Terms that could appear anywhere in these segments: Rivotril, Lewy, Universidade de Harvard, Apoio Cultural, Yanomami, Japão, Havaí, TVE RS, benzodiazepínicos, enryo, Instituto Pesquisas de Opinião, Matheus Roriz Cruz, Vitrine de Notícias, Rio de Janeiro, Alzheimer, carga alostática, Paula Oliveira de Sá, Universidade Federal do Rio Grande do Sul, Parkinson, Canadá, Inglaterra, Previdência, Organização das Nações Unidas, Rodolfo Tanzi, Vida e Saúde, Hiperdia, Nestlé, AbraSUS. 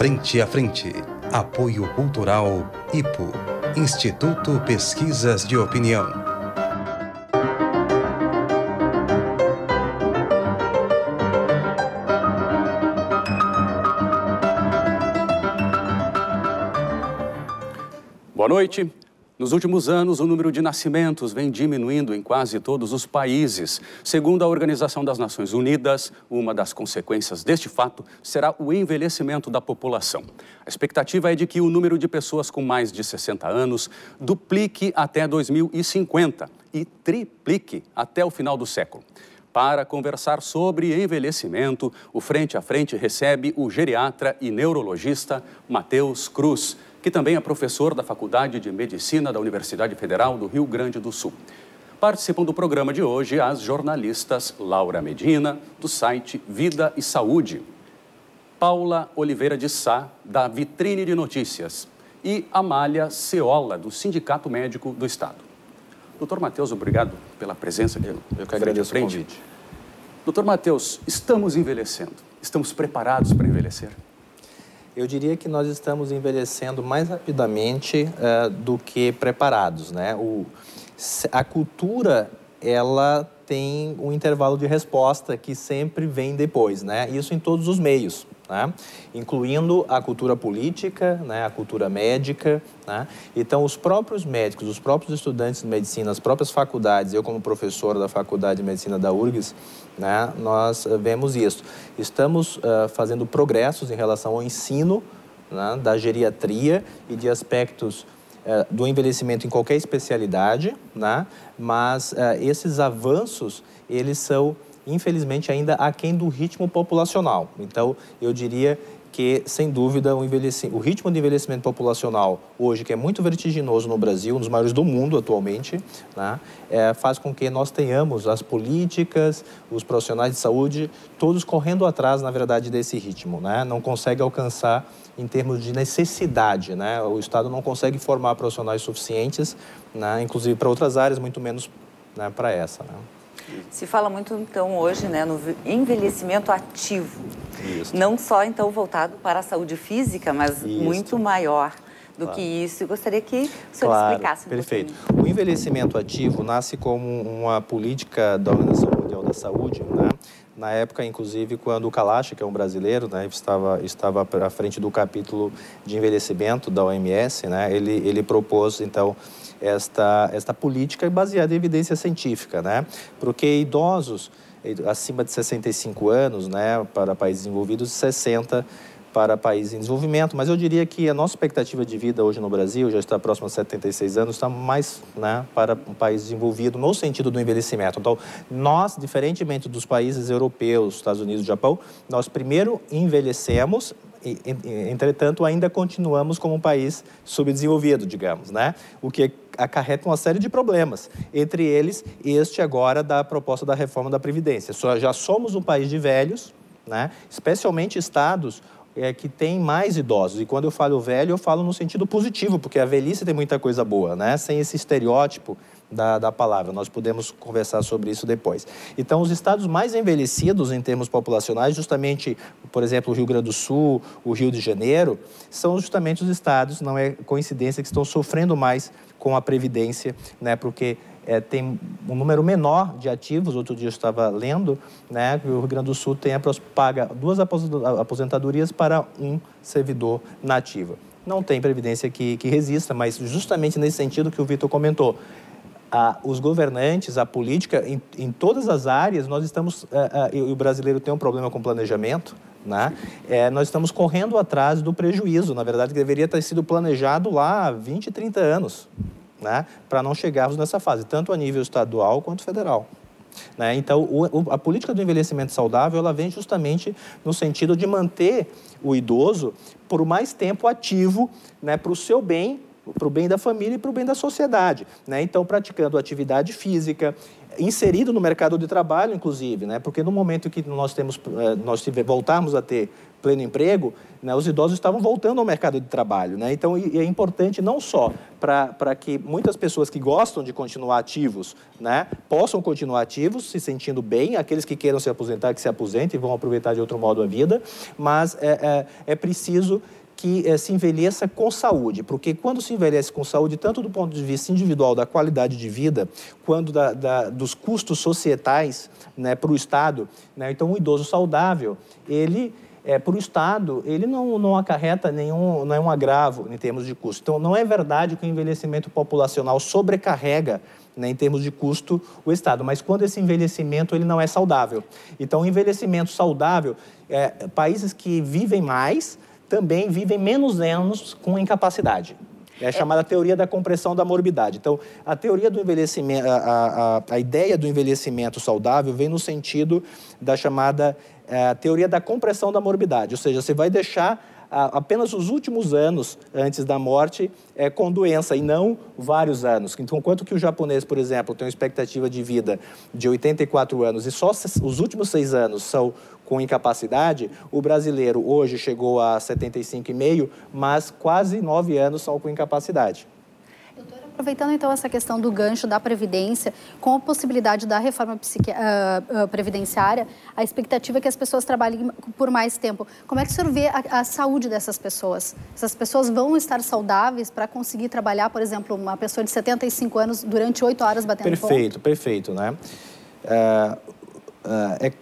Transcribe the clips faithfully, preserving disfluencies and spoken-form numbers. Frente a Frente. Apoio Cultural I P O. Instituto Pesquisas de Opinião. Boa noite. Nos últimos anos, o número de nascimentos vem diminuindo em quase todos os países. Segundo a Organização das Nações Unidas, uma das consequências deste fato será o envelhecimento da população. A expectativa é de que o número de pessoas com mais de sessenta anos duplique até dois mil e cinquenta e triplique até o final do século. Para conversar sobre envelhecimento, o Frente a Frente recebe o geriatra e neurologista Matheus Cruz, que também é professor da Faculdade de Medicina da Universidade Federal do Rio Grande do Sul. Participam do programa de hoje as jornalistas Laura Medina, do site Vida e Saúde, Paula Oliveira de Sá, da Vitrine de Notícias, e Amália Ceola, do Sindicato Médico do Estado. Doutor Matheus, obrigado pela presença aqui. Eu, eu que agradeço o convite. Doutor Matheus, estamos envelhecendo. Estamos preparados para envelhecer? Eu diria que nós estamos envelhecendo mais rapidamente uh, do que preparados, né? O, a cultura, ela tem um intervalo de resposta que sempre vem depois, né? Isso em todos os meios, né? Incluindo a cultura política, né? A cultura médica, né? Então, os próprios médicos, os próprios estudantes de medicina, as próprias faculdades, eu como professor da Faculdade de Medicina da U R G S, né? Nós vemos isso. Estamos uh, fazendo progressos em relação ao ensino, né? Da geriatria e de aspectos uh, do envelhecimento em qualquer especialidade, né? Mas uh, esses avanços, eles são, infelizmente, ainda aquém do ritmo populacional. Então, eu diria que, sem dúvida, o, o ritmo de envelhecimento populacional hoje, que é muito vertiginoso no Brasil, um dos maiores do mundo atualmente, né, é, faz com que nós tenhamos as políticas, os profissionais de saúde, todos correndo atrás, na verdade, desse ritmo, né? Não consegue alcançar em termos de necessidade, né? O Estado não consegue formar profissionais suficientes, né, inclusive para outras áreas, muito menos, né, para essa, né? Se fala muito, então, hoje, né, no envelhecimento ativo. Isso. Não só, então, voltado para a saúde física, mas isso, muito maior do claro. que isso. Eu gostaria que o senhor claro. explicasse um Perfeito. pouquinho. O envelhecimento ativo nasce como uma política da Organização Mundial da Saúde, né? Na época, inclusive, quando o Kalache, que é um brasileiro, né, estava, estava à frente do capítulo de envelhecimento da O M S, né, ele, ele propôs, então, esta, esta política baseada em evidência científica, né? Porque idosos acima de sessenta e cinco anos, né, para países desenvolvidos, sessenta para países em desenvolvimento. Mas eu diria que a nossa expectativa de vida hoje no Brasil já está próxima a setenta e seis anos, está mais, né, para um país desenvolvido no sentido do envelhecimento. Então, nós, diferentemente dos países europeus, Estados Unidos e Japão, nós primeiro envelhecemos e, entretanto, ainda continuamos como um país subdesenvolvido, digamos, né? O que acarreta uma série de problemas, entre eles este agora da proposta da reforma da Previdência. Só, já somos um país de velhos, né? Especialmente estados é que tem mais idosos. E quando eu falo velho, eu falo no sentido positivo, porque a velhice tem muita coisa boa, né? Sem esse estereótipo da, da palavra. Nós podemos conversar sobre isso depois. Então, os estados mais envelhecidos em termos populacionais, justamente, por exemplo, o Rio Grande do Sul, o Rio de Janeiro, são justamente os estados, não é coincidência, que estão sofrendo mais com a Previdência, né? Porque É, tem um número menor de ativos. Outro dia eu estava lendo, né, que o Rio Grande do Sul tem a, paga duas aposentadorias para um servidor na ativa. Não tem previdência que, que resista, mas justamente nesse sentido que o Vitor comentou. Ah, os governantes, a política, em, em todas as áreas, nós estamos... Ah, ah, e o brasileiro tem um problema com planejamento, né? É, nós estamos correndo atrás do prejuízo, na verdade, que deveria ter sido planejado lá há vinte, trinta anos. Né, para não chegarmos nessa fase, tanto a nível estadual quanto federal. Né? Então, o, o, a política do envelhecimento saudável, ela vem justamente no sentido de manter o idoso por mais tempo ativo, né, para o seu bem para o bem da família e para o bem da sociedade, né? Então, praticando atividade física, inserido no mercado de trabalho, inclusive, né? Porque no momento que nós, temos, nós voltarmos a ter pleno emprego, né, os idosos estavam voltando ao mercado de trabalho, né? Então, e é importante não só para que muitas pessoas que gostam de continuar ativos, né, possam continuar ativos, se sentindo bem, aqueles que queiram se aposentar, que se aposentem e vão aproveitar de outro modo a vida, mas é, é, é preciso que eh, se envelheça com saúde, porque quando se envelhece com saúde, tanto do ponto de vista individual, da qualidade de vida, quanto da, da, dos custos societais, né, para o Estado, né? Então, um idoso saudável, ele, eh, para o Estado, ele não, não acarreta nenhum, nenhum agravo em termos de custo. Então, não é verdade que o envelhecimento populacional sobrecarrega, né, em termos de custo o Estado, mas quando esse envelhecimento ele não é saudável. Então, o envelhecimento saudável, eh, países que vivem mais, também vivem menos anos com incapacidade. É a chamada teoria da compressão da morbidade. Então, a teoria do envelhecimento, a, a, a ideia do envelhecimento saudável vem no sentido da chamada a, teoria da compressão da morbidade, ou seja, você vai deixar a, apenas os últimos anos antes da morte é, com doença e não vários anos. Então, enquanto que o japonês, por exemplo, tem uma expectativa de vida de oitenta e quatro anos e só os últimos seis anos são com incapacidade, o brasileiro hoje chegou a setenta e cinco vírgula cinco, mas quase nove anos só com incapacidade. Doutora, aproveitando então essa questão do gancho da Previdência, com a possibilidade da reforma psiqui... uh, uh, previdenciária, a expectativa é que as pessoas trabalhem por mais tempo. Como é que o senhor vê a, a saúde dessas pessoas? Essas pessoas vão estar saudáveis para conseguir trabalhar, por exemplo, uma pessoa de setenta e cinco anos durante oito horas batendo ponto? Perfeito, perfeito, né? Uh, uh, é...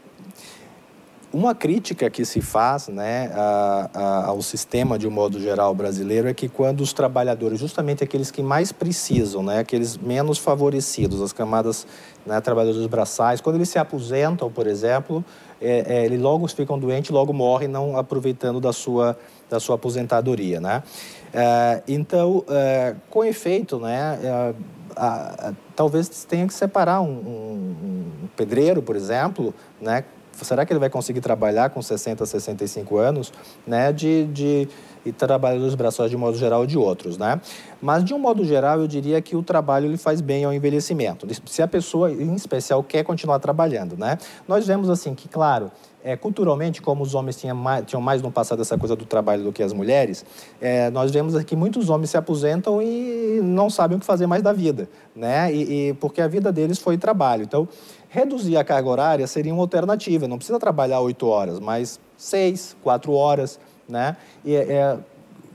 Uma crítica que se faz, né, a, a, ao sistema, de um modo geral, brasileiro, é que quando os trabalhadores, justamente aqueles que mais precisam, né, aqueles menos favorecidos, as camadas, né, trabalhadores braçais, quando eles se aposentam, por exemplo, é, é, eles logo ficam doentes, logo morrem, não aproveitando da sua, da sua aposentadoria, né? É, então, é, com efeito, né, é, a, a, talvez tenha que separar um, um, um pedreiro, por exemplo, né? Será que ele vai conseguir trabalhar com sessenta, sessenta e cinco anos, né, de, de, de trabalhadores braçais de um modo geral ou de outros, né? Mas, de um modo geral, eu diria que o trabalho ele faz bem ao envelhecimento, se a pessoa, em especial, quer continuar trabalhando, né? Nós vemos, assim, que, claro, é, culturalmente, como os homens tinham mais, tinham mais no passado essa coisa do trabalho do que as mulheres, é, nós vemos que muitos homens se aposentam e não sabem o que fazer mais da vida, né? E, e, porque a vida deles foi trabalho, então... Reduzir a carga horária seria uma alternativa, não precisa trabalhar oito horas, mas seis, quatro horas, né? E é,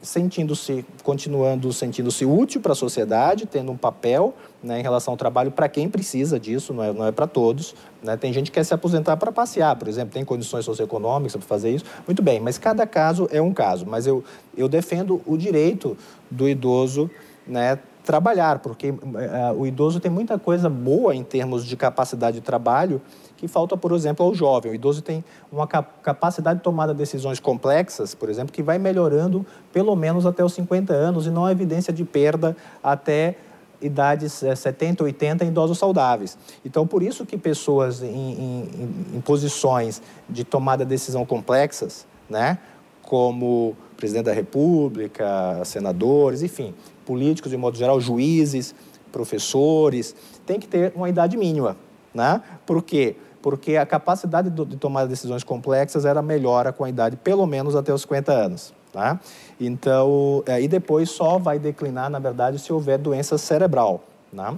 sentindo-se, continuando sentindo-se útil para a sociedade, tendo um papel, né, em relação ao trabalho para quem precisa disso, não é, não é para todos, né? Tem gente que quer se aposentar para passear, por exemplo, tem condições socioeconômicas para fazer isso, muito bem, mas cada caso é um caso, mas eu, eu defendo o direito do idoso, né, trabalhar, porque uh, o idoso tem muita coisa boa em termos de capacidade de trabalho que falta, por exemplo, ao jovem. O idoso tem uma cap capacidade de tomada de decisões complexas, por exemplo, que vai melhorando pelo menos até os cinquenta anos e não há evidência de perda até idades é, setenta, oitenta em idosos saudáveis. Então, por isso que pessoas em, em, em posições de tomada de decisão complexas, né, como presidente da República, senadores, enfim, políticos, de modo geral, juízes, professores, tem que ter uma idade mínima, né? Por quê? Porque a capacidade de tomar decisões complexas, ela melhora com a idade, pelo menos até os cinquenta anos, tá? Então, é, e depois só vai declinar, na verdade, se houver doença cerebral, né?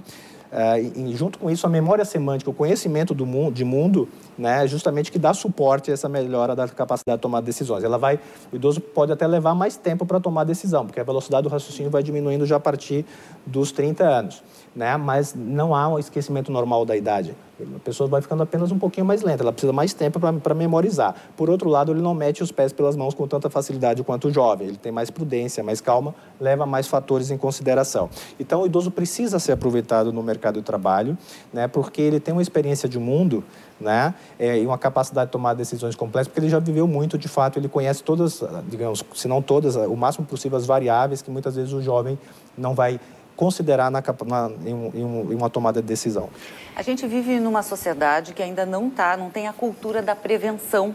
É, e junto com isso, a memória semântica, o conhecimento do mundo, de mundo, né, justamente que dá suporte a essa melhora da capacidade de tomar decisões. Ela vai, o idoso pode até levar mais tempo para tomar decisão, porque a velocidade do raciocínio vai diminuindo já a partir dos trinta anos, né? Mas não há um esquecimento normal da idade. A pessoa vai ficando apenas um pouquinho mais lenta, ela precisa mais tempo para memorizar. Por outro lado, ele não mete os pés pelas mãos com tanta facilidade quanto o jovem. Ele tem mais prudência, mais calma, leva mais fatores em consideração. Então, o idoso precisa ser aproveitado no mercado de trabalho, né, porque ele tem uma experiência de mundo, né, é, e uma capacidade de tomar decisões complexas, porque ele já viveu muito, de fato, ele conhece todas, digamos, se não todas, o máximo possível as variáveis que muitas vezes o jovem não vai considerar na, na, em, um, em uma tomada de decisão. A gente vive numa sociedade que ainda não tá, não tem a cultura da prevenção.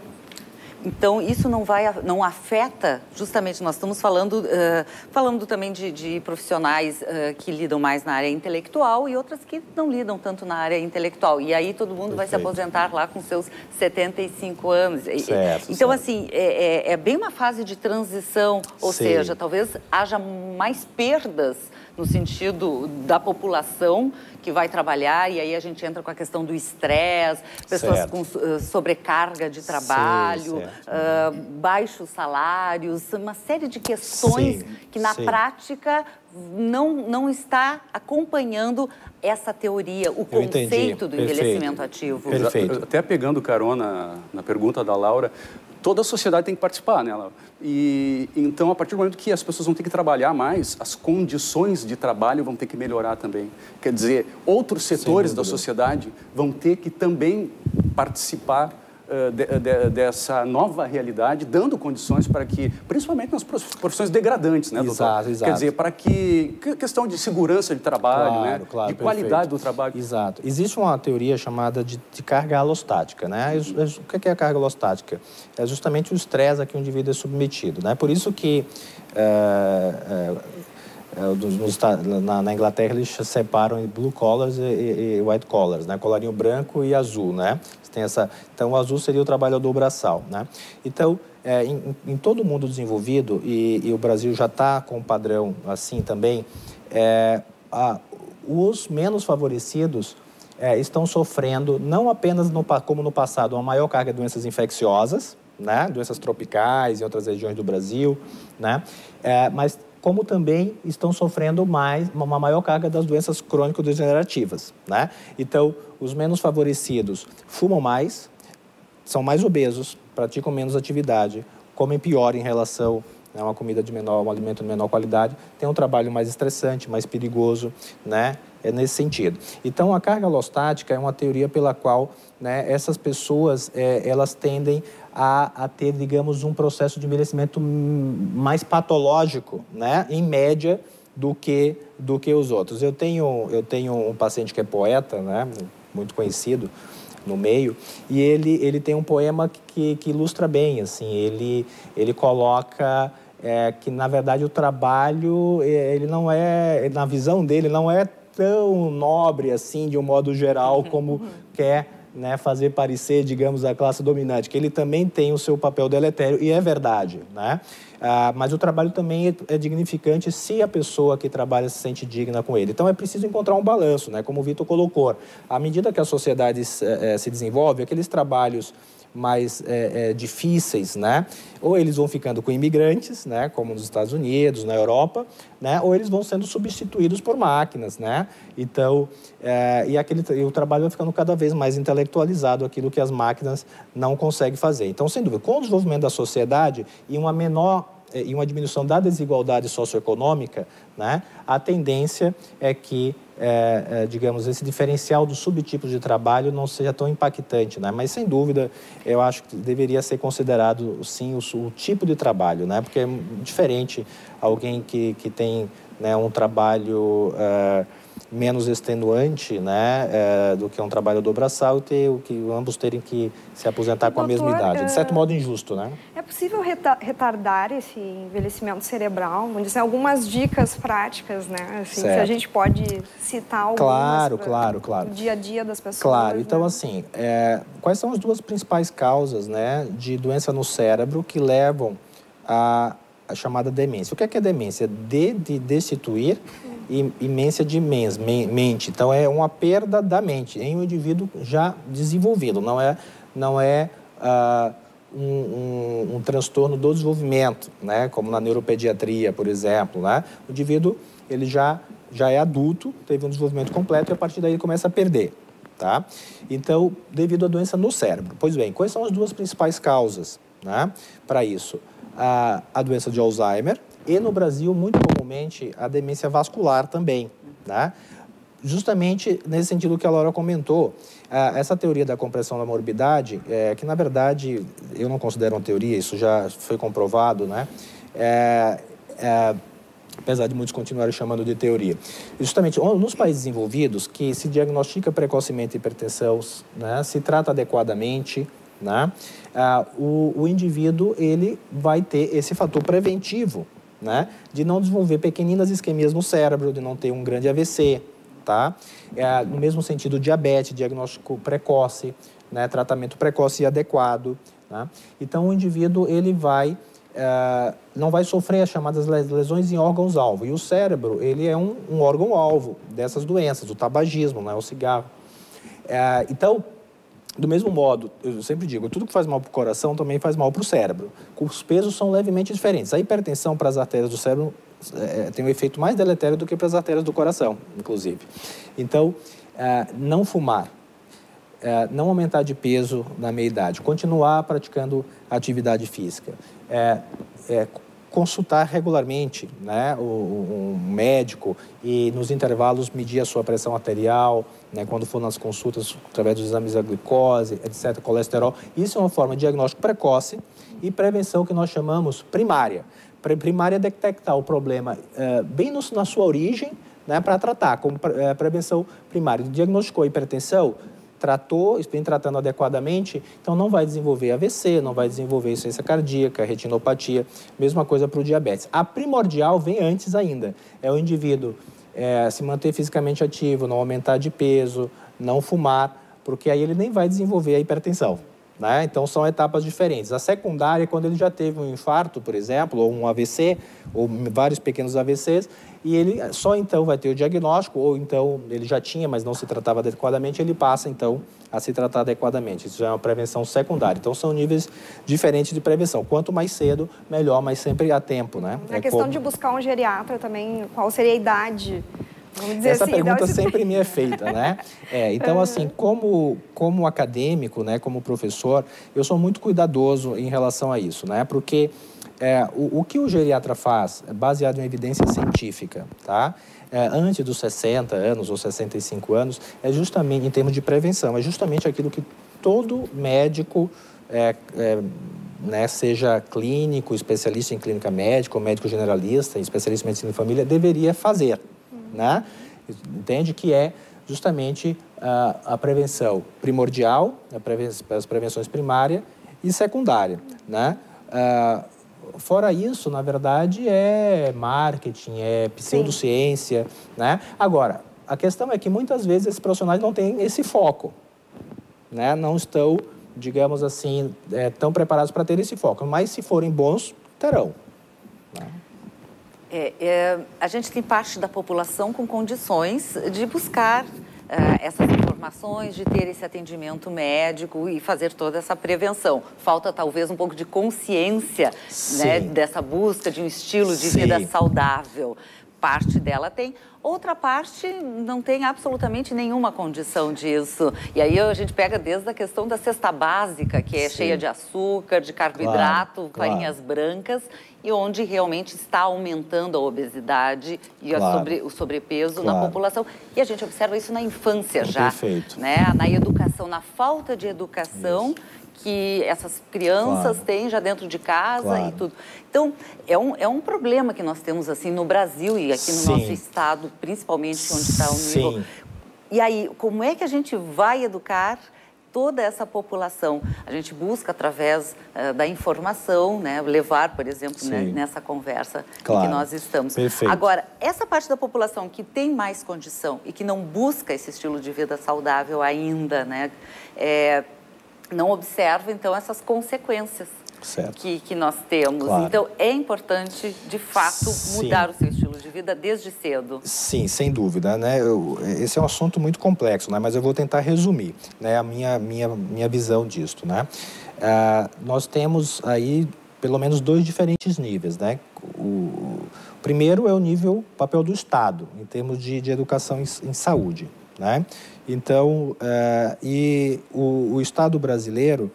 Então, isso não, vai, não afeta, justamente, nós estamos falando, uh, falando também de, de profissionais uh, que lidam mais na área intelectual e outras que não lidam tanto na área intelectual. E aí todo mundo Perfeito. vai se aposentar lá com seus setenta e cinco anos. Certo, então, certo. assim, é, é, é bem uma fase de transição, ou Sim. seja, talvez haja mais perdas no sentido da população que vai trabalhar, e aí a gente entra com a questão do estresse, pessoas certo. com uh, sobrecarga de trabalho, Sim, uh, baixos salários, uma série de questões Sim, que na Sim. prática não, não está acompanhando essa teoria, o Eu conceito entendi. do Perfeito. envelhecimento ativo. Perfeito. Até pegando carona na pergunta da Laura, toda a sociedade tem que participar nela. E então, a partir do momento que as pessoas vão ter que trabalhar mais, as condições de trabalho vão ter que melhorar também. Quer dizer, outros setores da sociedade vão ter que também participar uh, de, de, dessa nova realidade, dando condições para que, principalmente nas profissões degradantes, né, doutor? Exato, exato. Quer dizer, para que, questão de segurança de trabalho, claro, né? Claro, de qualidade perfeito. do trabalho. Exato. Existe uma teoria chamada de, de carga alostática, né? O que é a carga alostática? É justamente o estresse a que o indivíduo é submetido, né? Por isso que uh, uh, nos, na, na Inglaterra eles separam blue collars e, e, e white collars, né? Colarinho branco e azul, né? Tem essa, então, o azul seria o trabalhador braçal, né? Então, é, em, em todo o mundo desenvolvido, e, e o Brasil já está com um padrão assim também, é, a, os menos favorecidos é, estão sofrendo, não apenas no, como no passado, uma maior carga de doenças infecciosas, né? Doenças tropicais em outras regiões do Brasil, né? É, mas como também estão sofrendo mais, uma maior carga das doenças crônico-degenerativas, né? Então, os menos favorecidos fumam mais, são mais obesos, praticam menos atividade, comem pior em relação a uma comida de menor, um alimento de menor qualidade, têm um trabalho mais estressante, mais perigoso, né? É nesse sentido. Então, a carga alostática é uma teoria pela qual, né, essas pessoas, é, elas tendem a, a ter, digamos, um processo de envelhecimento mais patológico, né, em média, do que, do que os outros. Eu tenho, eu tenho um paciente que é poeta, né, muito conhecido no meio, e ele, ele tem um poema que, que ilustra bem, assim, ele, ele coloca... É que, na verdade, o trabalho, ele não é, na visão dele, não é tão nobre assim, de um modo geral, como quer, né, fazer parecer, digamos, a classe dominante, que ele também tem o seu papel deletério, e é verdade, né? Ah, mas o trabalho também é dignificante se a pessoa que trabalha se sente digna com ele. Então, é preciso encontrar um balanço, né? Como o Vitor colocou, à medida que a sociedade eh, se desenvolve, aqueles trabalhos mais é, é, difíceis, né? Ou eles vão ficando com imigrantes, né? Como nos Estados Unidos, na Europa, né? Ou eles vão sendo substituídos por máquinas, né? Então, é, e, aquele, e o trabalho vai ficando cada vez mais intelectualizado, aquilo que as máquinas não conseguem fazer. Então, sem dúvida, com o desenvolvimento da sociedade e uma menor e uma diminuição da desigualdade socioeconômica, né? A tendência é que, é, é, digamos, esse diferencial dos subtipos de trabalho não seja tão impactante, né? Mas, sem dúvida, eu acho que deveria ser considerado, sim, o, o tipo de trabalho, né? Porque é diferente alguém que, que tem, né, um trabalho é, menos extenuante, né, é, do que um trabalhador braçal e ter, que ambos terem que se aposentar e, com doutor, a mesma idade. De certo modo, injusto, né? É possível reta retardar esse envelhecimento cerebral? Vamos dizer, algumas dicas práticas, né? Assim, se a gente pode citar algumas, claro, pra, claro, claro. do dia a dia das pessoas. Claro, né? Então, assim, é, quais são as duas principais causas, né, de doença no cérebro que levam a, a chamada demência? O que é, que é demência? De, de destituir... Imensa de mente. Então, é uma perda da mente em um indivíduo já desenvolvido. Não é, não é uh, um, um, um transtorno do desenvolvimento, né? Como na neuropediatria, por exemplo, né? O indivíduo ele já, já é adulto, teve um desenvolvimento completo e, a partir daí, ele começa a perder. Tá? Então, devido à doença no cérebro. Pois bem, quais são as duas principais causas, né, para isso? A, a doença de Alzheimer e, no Brasil, muito comumente, a demência vascular também, né? Justamente nesse sentido que a Laura comentou, essa teoria da compressão da morbidade, é, que, na verdade, eu não considero uma teoria, isso já foi comprovado, né? É, é, apesar de muitos continuarem chamando de teoria. Justamente, nos países desenvolvidos, que se diagnostica precocemente hipertensão, né? Se trata adequadamente, né? Ah, o, o indivíduo ele vai ter esse fator preventivo, né? De não desenvolver pequeninas isquemias no cérebro, de não ter um grande A V C, tá? É, no mesmo sentido, diabetes, diagnóstico precoce, né? Tratamento precoce e adequado, né? Então, o indivíduo ele vai, é, não vai sofrer as chamadas lesões em órgãos-alvo. E o cérebro, ele é um, um órgão-alvo dessas doenças, o tabagismo, né? O cigarro. É, então, do mesmo modo, eu sempre digo, tudo que faz mal para o coração também faz mal para o cérebro. Os pesos são levemente diferentes. A hipertensão para as artérias do cérebro é, tem um efeito mais deletério do que para as artérias do coração, inclusive. Então, é, não fumar, é, não aumentar de peso na meia-idade, continuar praticando atividade física, é, é, consultar regularmente, né, um médico e, nos intervalos, medir a sua pressão arterial, né, quando for nas consultas, através dos exames da glicose, etcétera, colesterol. Isso é uma forma de diagnóstico precoce e prevenção que nós chamamos primária. Primária é detectar o problema é, bem no, na sua origem, né, para tratar, como pre, é, prevenção primária. Diagnosticou a hipertensão, tratou, vem tratando adequadamente, então não vai desenvolver A V C, não vai desenvolver insuficiência cardíaca, retinopatia, mesma coisa para o diabetes. A primordial vem antes ainda, é o indivíduo é, se manter fisicamente ativo, não aumentar de peso, não fumar, porque aí ele nem vai desenvolver a hipertensão, né? Então são etapas diferentes. A secundária é quando ele já teve um infarto, por exemplo, ou um A V C, ou vários pequenos A V Cs, e ele só então vai ter o diagnóstico, ou então ele já tinha, mas não se tratava adequadamente, ele passa então a se tratar adequadamente. Isso já é uma prevenção secundária. Então, são níveis diferentes de prevenção. Quanto mais cedo, melhor, mas sempre a tempo, né? A é questão como... de buscar um geriatra também, qual seria a idade? Vamos dizer Essa assim, pergunta sempre me é feita, né? É, então, assim, como, como acadêmico, né, como professor, eu sou muito cuidadoso em relação a isso, né? Porque... É, o, o que o geriatra faz, baseado em evidência científica, tá? É, antes dos sessenta anos ou sessenta e cinco anos, é justamente, em termos de prevenção, é justamente aquilo que todo médico, é, é, né, seja clínico, especialista em clínica médica, ou médico generalista, especialista em medicina de família, deveria fazer, hum. né? Entende que é justamente a, a prevenção primordial, a preven- as prevenções primária e secundária, né? Ah, fora isso, na verdade, é marketing, é pseudociência, né? Agora, a questão é que muitas vezes esses profissionais não têm esse foco, né? Não estão, digamos assim, é, tão preparados para ter esse foco. Mas se forem bons, terão. Né? É, é, a gente tem parte da população com condições de buscar é, essas informações, de ter esse atendimento médico e fazer toda essa prevenção. Falta talvez um pouco de consciência, né, dessa busca de um estilo de Sim. vida saudável. Parte dela tem, outra parte não tem absolutamente nenhuma condição disso. E aí a gente pega desde a questão da cesta básica, que é Sim. cheia de açúcar, de carboidrato, claro, farinhas claro. brancas, e onde realmente está aumentando a obesidade e claro. a sobre, o sobrepeso claro. na população. E a gente observa isso na infância já, Perfeito. né? Na educação, na falta de educação... Isso. que essas crianças claro. têm já dentro de casa claro. e tudo. Então, é um, é um problema que nós temos, assim, no Brasil e aqui no Sim. nosso estado, principalmente onde está o nível. Sim. E aí, como é que a gente vai educar toda essa população? A gente busca, através uh, da informação, né, levar, por exemplo, né, nessa conversa claro. em que nós estamos. Perfeito. Agora, essa parte da população que tem mais condição e que não busca esse estilo de vida saudável ainda, né, é... não observa, então, essas consequências que, que nós temos. Claro. Então, é importante, de fato, Sim. mudar o seu estilo de vida desde cedo. Sim, sem dúvida, né? Eu, esse é um assunto muito complexo, né? Mas eu vou tentar resumir, né, a minha, minha, minha visão disso, né? Ah, nós temos aí, pelo menos, dois diferentes níveis, né? O, o primeiro é o nível, papel do Estado, em termos de, de educação em, em saúde, né? Então, uh, e o, o Estado brasileiro,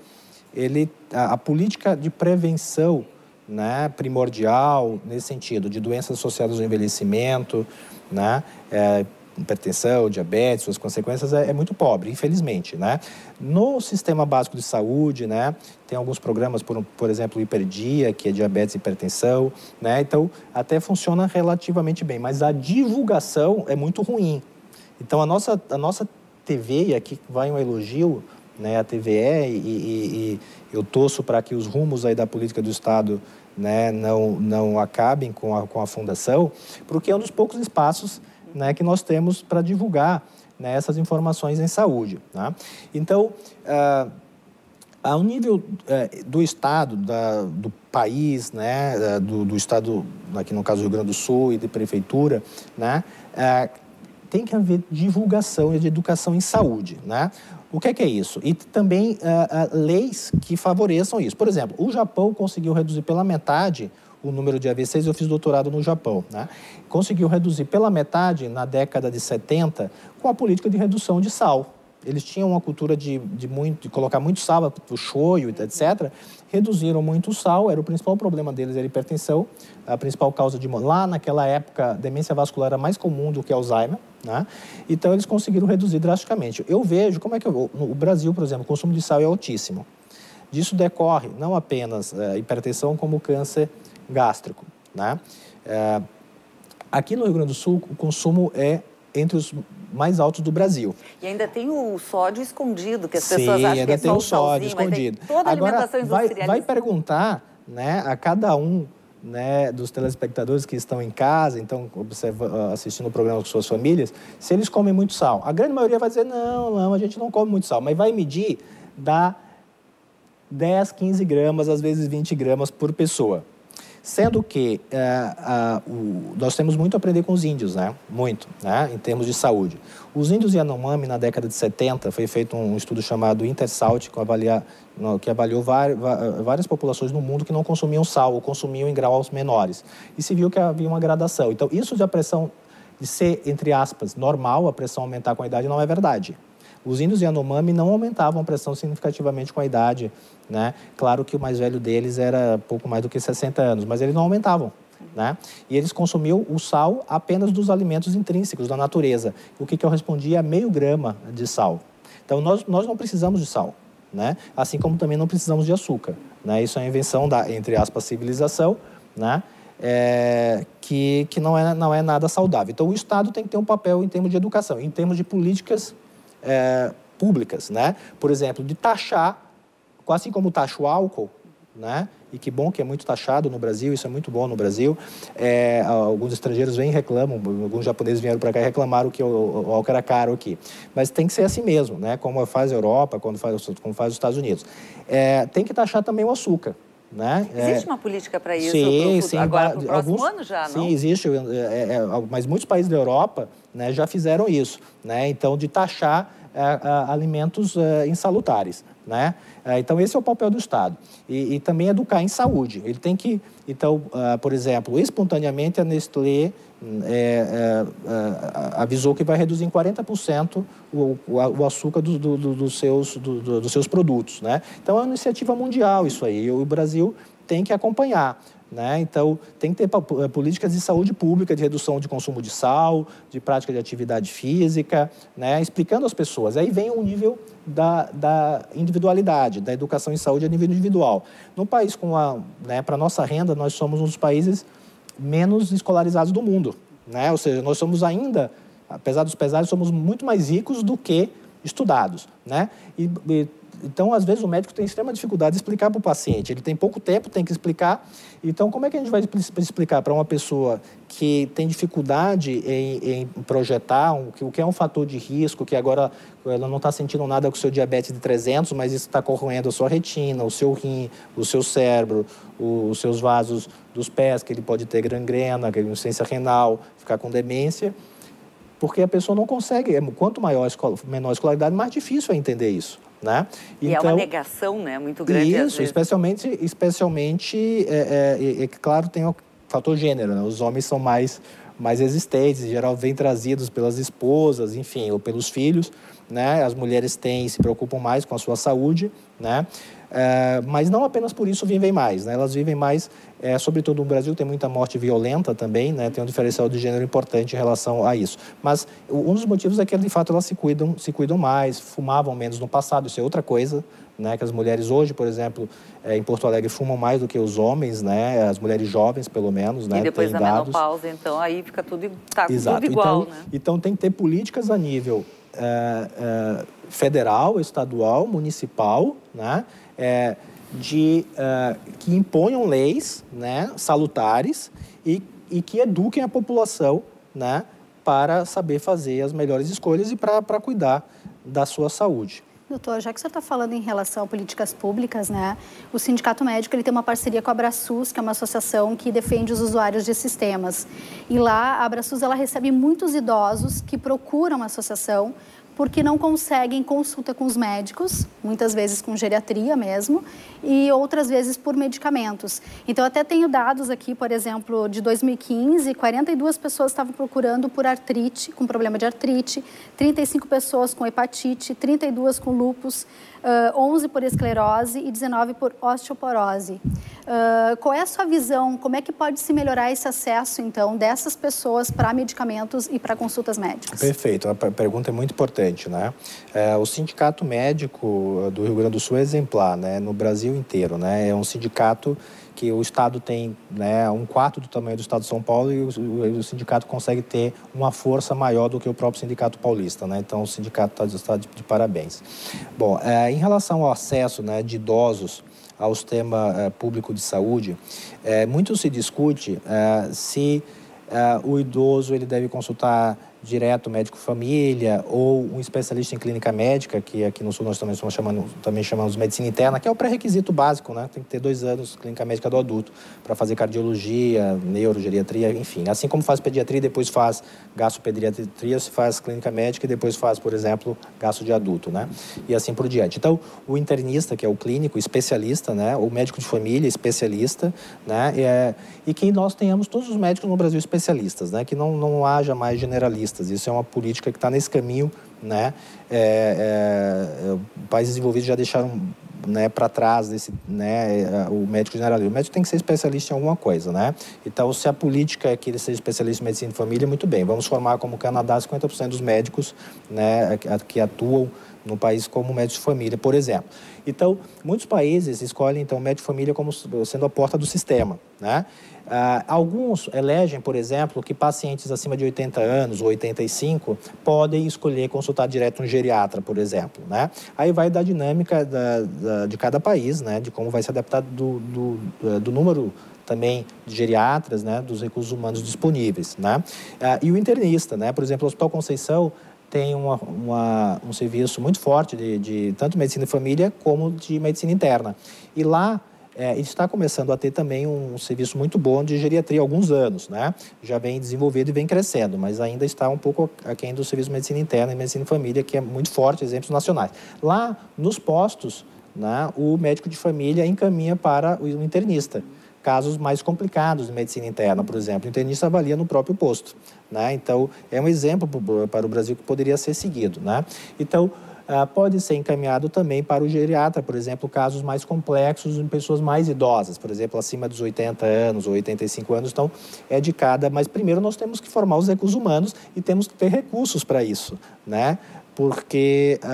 ele, a, a política de prevenção, né, primordial, nesse sentido, de doenças associadas ao envelhecimento, né, é, hipertensão, diabetes, suas consequências, é, é muito pobre, infelizmente, né? No sistema básico de saúde, né, tem alguns programas, por, por exemplo, hiperdia, que é diabetes e hipertensão, né? Então, até funciona relativamente bem, mas a divulgação é muito ruim. Então, a nossa, a nossa T V, e aqui vai um elogio, né, a T V E, e, e, e eu torço para que os rumos aí da política do Estado, né, não, não acabem com a, com a fundação, porque é um dos poucos espaços, né, que nós temos para divulgar, né, essas informações em saúde. Né? Então, ah, ao nível eh, do Estado, da, do país, né, do, do Estado, aqui no caso do Rio Grande do Sul, e de prefeitura, né, ah, tem que haver divulgação e de educação em saúde, né? O que é que é isso? E também ah, ah, leis que favoreçam isso. Por exemplo, o Japão conseguiu reduzir pela metade o número de A V Cs, eu fiz doutorado no Japão, né? Conseguiu reduzir pela metade na década de setenta com a política de redução de sal. Eles tinham uma cultura de, de, muito, de colocar muito sal, o shoyu, etcétera. Reduziram muito o sal, era o principal problema deles, era a hipertensão, a principal causa de... Lá, naquela época, a demência vascular era mais comum do que Alzheimer, né? Então, eles conseguiram reduzir drasticamente. Eu vejo, como é que eu... No Brasil, por exemplo, o consumo de sal é altíssimo. Disso decorre não apenas a hipertensão, como o câncer gástrico, né? É, aqui no Rio Grande do Sul, o consumo é entre os mais altos do Brasil. E ainda tem o sódio escondido, que as Sim, pessoas acham que é ainda tem o sódio escondido. Toda a alimentação industrializada. Agora, vai, vai perguntar, né, a cada um, né, dos telespectadores que estão em casa, então observa, assistindo o programa com suas famílias, se eles comem muito sal. A grande maioria vai dizer, não, não, a gente não come muito sal, mas vai medir, dá dez, quinze gramas, às vezes vinte gramas por pessoa. Sendo que uh, uh, o, nós temos muito a aprender com os índios, né? Muito, né? Em termos de saúde. Os índios Yanomami, na década de setenta, foi feito um estudo chamado InterSalt, que, avalia, que avaliou var, var, várias populações no mundo que não consumiam sal ou consumiam em graus menores. E se viu que havia uma gradação. Então, isso de a pressão de ser, entre aspas, normal, a pressão aumentar com a idade, não é verdade. Os índios Yanomami não aumentavam a pressão significativamente com a idade, né? Claro que o mais velho deles era pouco mais do que sessenta anos, mas eles não aumentavam, né? E eles consumiam o sal apenas dos alimentos intrínsecos da natureza, o que, que eu respondia é meio grama de sal. Então, nós, nós não precisamos de sal, né? Assim como também não precisamos de açúcar, né? Isso é a invenção da, entre aspas, civilização, né? É, que, que não, é, não é nada saudável. Então, o Estado tem que ter um papel em termos de educação, em termos de políticas É, públicas, né? Por exemplo, de taxar, assim como taxa o álcool, né? E que bom que é muito taxado no Brasil, isso é muito bom no Brasil. É, alguns estrangeiros vêm e reclamam, alguns japoneses vieram para cá e reclamaram que o álcool era caro aqui. Mas tem que ser assim mesmo, né? Como faz a Europa, como faz, como faz os Estados Unidos. É, tem que taxar também o açúcar, né? Existe é, uma política para isso? Sim, pro, sim. Agora, para o próximo ano já, não? Sim, existe, é, é, mas muitos países da Europa, né, já fizeram isso, né? Então, de taxar é, é, alimentos é, insalutares, né? É, então, esse é o papel do Estado. E, e também educar em saúde. Ele tem que, então, uh, por exemplo, espontaneamente a Nestlé é, é, avisou que vai reduzir em quarenta por cento o, o açúcar do, do, do, do seus, do, do, dos seus produtos, né? Então, é uma iniciativa mundial isso aí. E o Brasil tem que acompanhar, né? Então, tem que ter políticas de saúde pública, de redução de consumo de sal, de prática de atividade física, né? Explicando às pessoas. Aí vem o nível da, da individualidade, da educação em saúde a nível individual. No país, com a, né, para a nossa renda, nós somos um dos países menos escolarizados do mundo, né? Ou seja, nós somos ainda, apesar dos pesares, somos muito mais ricos do que estudados, né? E, e, então, às vezes, o médico tem extrema dificuldade de explicar para o paciente. Ele tem pouco tempo, tem que explicar. Então, como é que a gente vai explicar para uma pessoa que tem dificuldade em, em projetar o um, que é um fator de risco, que agora ela não está sentindo nada com o seu diabetes de trezentos, mas isso está corroendo a sua retina, o seu rim, o seu cérebro, o, os seus vasos dos pés, que ele pode ter gangrena, insuficiência renal, ficar com demência. Porque a pessoa não consegue. Quanto maior a escola, menor a escolaridade, mais difícil é entender isso, né? E então, é uma negação, né? Muito grande. Isso, especialmente, especialmente é, é, é, é claro, tem o fator gênero, né? Os homens são mais, mais resistentes, em geral, vêm trazidos pelas esposas, enfim, ou pelos filhos, né? As mulheres têm, se preocupam mais com a sua saúde, né? É, mas não apenas por isso vivem mais, né? Elas vivem mais, é, sobretudo no Brasil, tem muita morte violenta também, né? Tem um diferencial de gênero importante em relação a isso. Mas um dos motivos é que, de fato, elas se cuidam, se cuidam mais, fumavam menos no passado, isso é outra coisa, né? Que as mulheres hoje, por exemplo, é, em Porto Alegre, fumam mais do que os homens, né? As mulheres jovens, pelo menos, né? E depois da menopausa, então, aí fica tudo, tá, tudo igual, então, né? Então, tem que ter políticas a nível... Uh, uh, federal, estadual, municipal, né, é, de, uh, que imponham leis, né, salutares e, e que eduquem a população, né, para saber fazer as melhores escolhas e para cuidar da sua saúde. Doutor, já que você está falando em relação a políticas públicas, né, o Sindicato Médico ele tem uma parceria com a AbraSUS, que é uma associação que defende os usuários de sistemas. E lá, a AbraSUS ela recebe muitos idosos que procuram a associação porque não conseguem consulta com os médicos, muitas vezes com geriatria mesmo, e outras vezes por medicamentos. Então, eu até tenho dados aqui, por exemplo, de dois mil e quinze, quarenta e duas pessoas estavam procurando por artrite, com problema de artrite, trinta e cinco pessoas com hepatite, trinta e duas com lúpus, onze por esclerose e dezenove por osteoporose. Uh, qual é a sua visão? Como é que pode se melhorar esse acesso, então, dessas pessoas para medicamentos e para consultas médicas? Perfeito. A pergunta é muito importante, né? É, o Sindicato Médico do Rio Grande do Sul é exemplar, né? No Brasil inteiro, né? É um sindicato que o Estado tem, né, um quarto do tamanho do Estado de São Paulo e o, o sindicato consegue ter uma força maior do que o próprio sindicato paulista, né? Então, o sindicato está de, de parabéns. Bom, é, em relação ao acesso, né, de idosos ao sistema eh, público de saúde, eh, muito se discute eh, se eh, o idoso ele deve consultar direto o médico-família ou um especialista em clínica médica, que aqui no Sul nós também, estamos chamando, também chamamos de medicina interna, que é o pré-requisito básico, né? Tem que ter dois anos de clínica médica do adulto para fazer cardiologia, neurogeriatria, enfim. Assim como faz pediatria e depois faz gastropediatria, se faz clínica médica e depois faz, por exemplo, gasto de adulto, né? E assim por diante. Então, o internista, que é o clínico, especialista, né? O médico de família, especialista, né? É, e que nós tenhamos todos os médicos no Brasil especialistas, né? Que não, não haja mais generalistas. Isso é uma política que está nesse caminho, né? É, é, países desenvolvidos já deixaram, né, para trás desse, né, o médico generalista. O médico tem que ser especialista em alguma coisa, né? Então, se a política é que ele seja especialista em medicina de família, muito bem. Vamos formar, como o Canadá, cinquenta por cento dos médicos, né, que atuam no país como médico de família, por exemplo. Então, muitos países escolhem, então, médico de família como sendo a porta do sistema, né? Ah, alguns elegem, por exemplo, que pacientes acima de oitenta anos ou oitenta e cinco podem escolher consultar direto um geriatra, por exemplo, né? Aí vai da dinâmica da, da, de cada país, né? De como vai se adaptar do, do, do número também de geriatras, né? Dos recursos humanos disponíveis, né? Ah, e o internista, né? Por exemplo, o Hospital Conceição tem uma, uma, um serviço muito forte de, de tanto medicina de família como de medicina interna. E lá é, está começando a ter também um serviço muito bom de geriatria há alguns anos, né? Já vem desenvolvido e vem crescendo, mas ainda está um pouco aquém do serviço de medicina interna e medicina de família, que é muito forte, exemplos nacionais. Lá, nos postos, né, o médico de família encaminha para o internista. Casos mais complicados de medicina interna, por exemplo, o internista avalia no próprio posto, né? Então, é um exemplo para o Brasil que poderia ser seguido, né? Então, pode ser encaminhado também para o geriatra, por exemplo, casos mais complexos em pessoas mais idosas, por exemplo, acima dos oitenta anos ou oitenta e cinco anos, então é de cada, mas primeiro nós temos que formar os recursos humanos e temos que ter recursos para isso, né? Porque uh,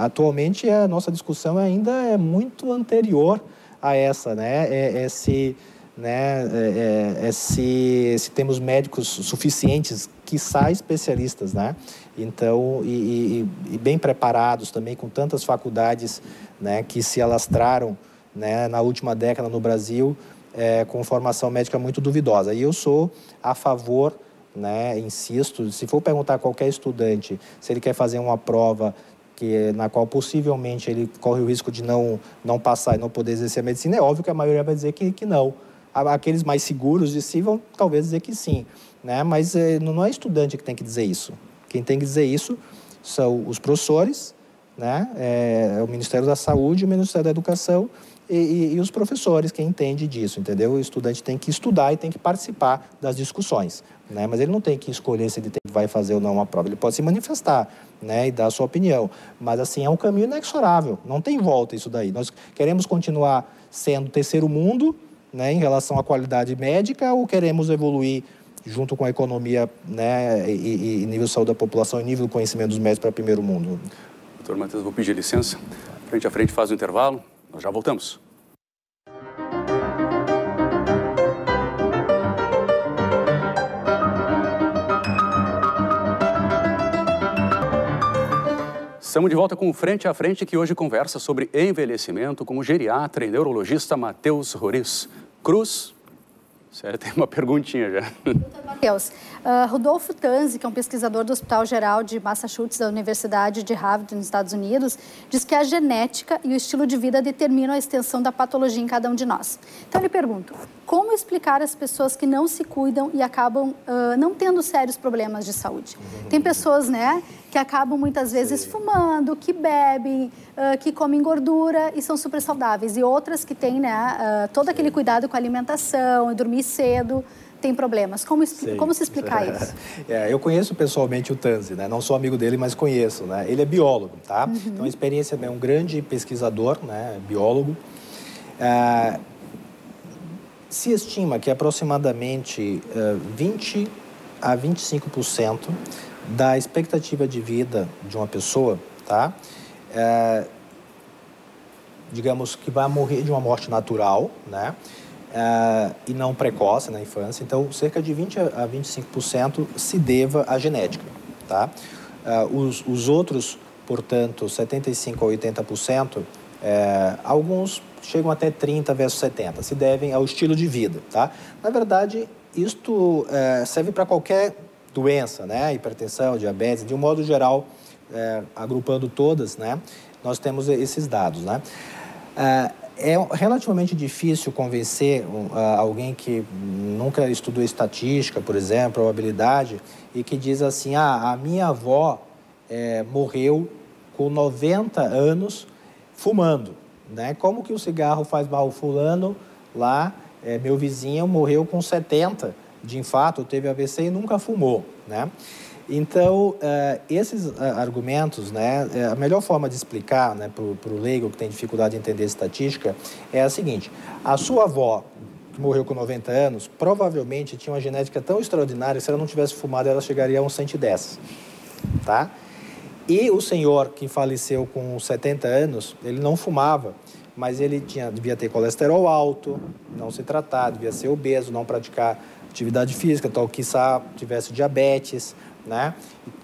uh, atualmente a nossa discussão ainda é muito anterior a essa, né? É, é se, né? É, é, é se, se temos médicos suficientes, quiçá especialistas, né? Então, e, e, e bem preparados também, com tantas faculdades, né, que se alastraram, né, na última década no Brasil, é, com formação médica muito duvidosa. E eu sou a favor, né, insisto, se for perguntar a qualquer estudante se ele quer fazer uma prova Que, na qual possivelmente ele corre o risco de não, não passar e não poder exercer a medicina, é óbvio que a maioria vai dizer que, que não. Aqueles mais seguros de si vão talvez dizer que sim, né? Mas é, não é estudante que tem que dizer isso. Quem tem que dizer isso são os professores, né? É, é o Ministério da Saúde, o Ministério da Educação e, e, e os professores, quem entende disso, entendeu? O estudante tem que estudar e tem que participar das discussões, né? Mas ele não tem que escolher se ele tem, vai fazer ou não uma prova. Ele pode se manifestar, né, e dar a sua opinião. Mas, assim, é um caminho inexorável. Não tem volta isso daí. Nós queremos continuar sendo terceiro mundo, né, em relação à qualidade médica, ou queremos evoluir junto com a economia, né, e, e nível de saúde da população e nível do conhecimento dos médicos para primeiro mundo? Doutor Matheus, vou pedir licença. Frente a Frente faz o intervalo. Nós já voltamos. Estamos de volta com o Frente a Frente, que hoje conversa sobre envelhecimento com o geriatra e neurologista Matheus Roriz Cruz. Sério, tem uma perguntinha já. Matheus, uh, Rodolfo Tanzi, que é um pesquisador do Hospital Geral de Massachusetts, da Universidade de Harvard, nos Estados Unidos, diz que a genética e o estilo de vida determinam a extensão da patologia em cada um de nós. Então, eu lhe pergunto, como explicar às pessoas que não se cuidam e acabam uh, não tendo sérios problemas de saúde? Tem pessoas, né, que acabam muitas vezes Sim. fumando, que bebem, uh, que comem gordura e são super saudáveis. E outras que têm, né, uh, todo Sim. aquele cuidado com a alimentação e dormir cedo, tem problemas. Como, como se explicar isso? É, eu conheço pessoalmente o Tanzi, né? Não sou amigo dele, mas conheço, né? Ele é biólogo, tá? Uhum. Então, a experiência, é um grande pesquisador, né? Biólogo. Ah, se estima que aproximadamente vinte a vinte e cinco por cento da expectativa de vida de uma pessoa, tá? Ah, digamos que vai morrer de uma morte natural, né? Uh, e não precoce na infância, então cerca de vinte a vinte e cinco por cento se deva à genética, tá? Uh, os, os outros, portanto, setenta e cinco a oitenta por cento, é, alguns chegam até trinta versus setenta, se devem ao estilo de vida, tá? Na verdade, isto é, serve para qualquer doença, né? Hipertensão, diabetes, de um modo geral, é, agrupando todas, né? Nós temos esses dados, né? Uh, É relativamente difícil convencer uh, alguém que nunca estudou estatística, por exemplo, probabilidade, e que diz assim, ah, a minha avó é, morreu com noventa anos fumando, né? Como que o cigarro faz mal? O fulano lá, é, meu vizinho, morreu com setenta de infarto, teve A V C e nunca fumou, né? Então, uh, esses uh, argumentos, né, a melhor forma de explicar, né, para o leigo que tem dificuldade de entender estatística é a seguinte, a sua avó, que morreu com noventa anos, provavelmente tinha uma genética tão extraordinária que se ela não tivesse fumado, ela chegaria a uns cento e dez, tá? E o senhor que faleceu com setenta anos, ele não fumava, mas ele tinha, devia ter colesterol alto, não se tratar, devia ser obeso, não praticar atividade física, tal, quiçá tivesse diabetes, né?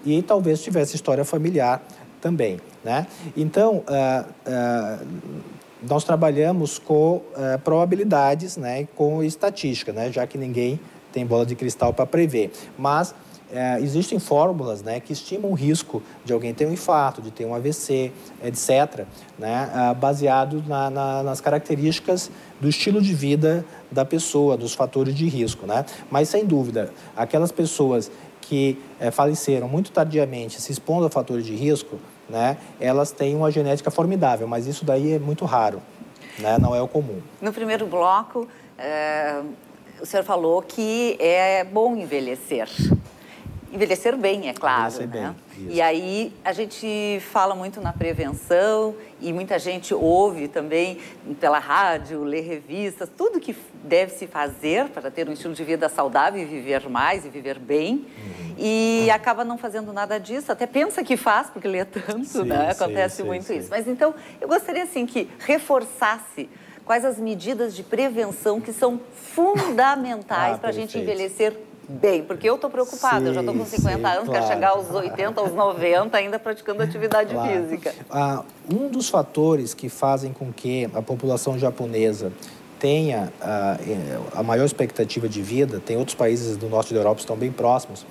E, e talvez tivesse história familiar também, né? Então, ah, ah, nós trabalhamos com ah, probabilidades, né? Com estatística, né? Já que ninguém tem bola de cristal para prever. Mas ah, existem fórmulas, né? Que estimam o risco de alguém ter um infarto, de ter um A V C, etcétera, né? Ah, baseado na, na, nas características do estilo de vida da pessoa, dos fatores de risco, né? Mas, sem dúvida, aquelas pessoas que é, faleceram muito tardiamente, se expondo a fatores de risco, né, elas têm uma genética formidável, mas isso daí é muito raro, né, não é o comum. No primeiro bloco, é, o senhor falou que é bom envelhecer. Envelhecer bem, é claro. Envelhecer né? bem, isso. E aí a gente fala muito na prevenção e muita gente ouve também pela rádio, lê revistas, tudo que deve se fazer para ter um estilo de vida saudável e viver mais e viver bem. Uhum. E ah. acaba não fazendo nada disso, até pensa que faz, porque lê tanto, sim, né? Acontece sim, muito sim, isso. Sim. Mas então, eu gostaria assim que reforçasse quais as medidas de prevenção que são fundamentais ah, para a gente envelhecer bem, porque eu estou preocupada, sim, eu já estou com cinquenta anos, claro. Quero chegar aos oitenta, aos noventa, ainda praticando atividade claro. física. Ah, um dos fatores que fazem com que a população japonesa tenha ah, a maior expectativa de vida, tem outros países do norte da Europa que estão bem próximos,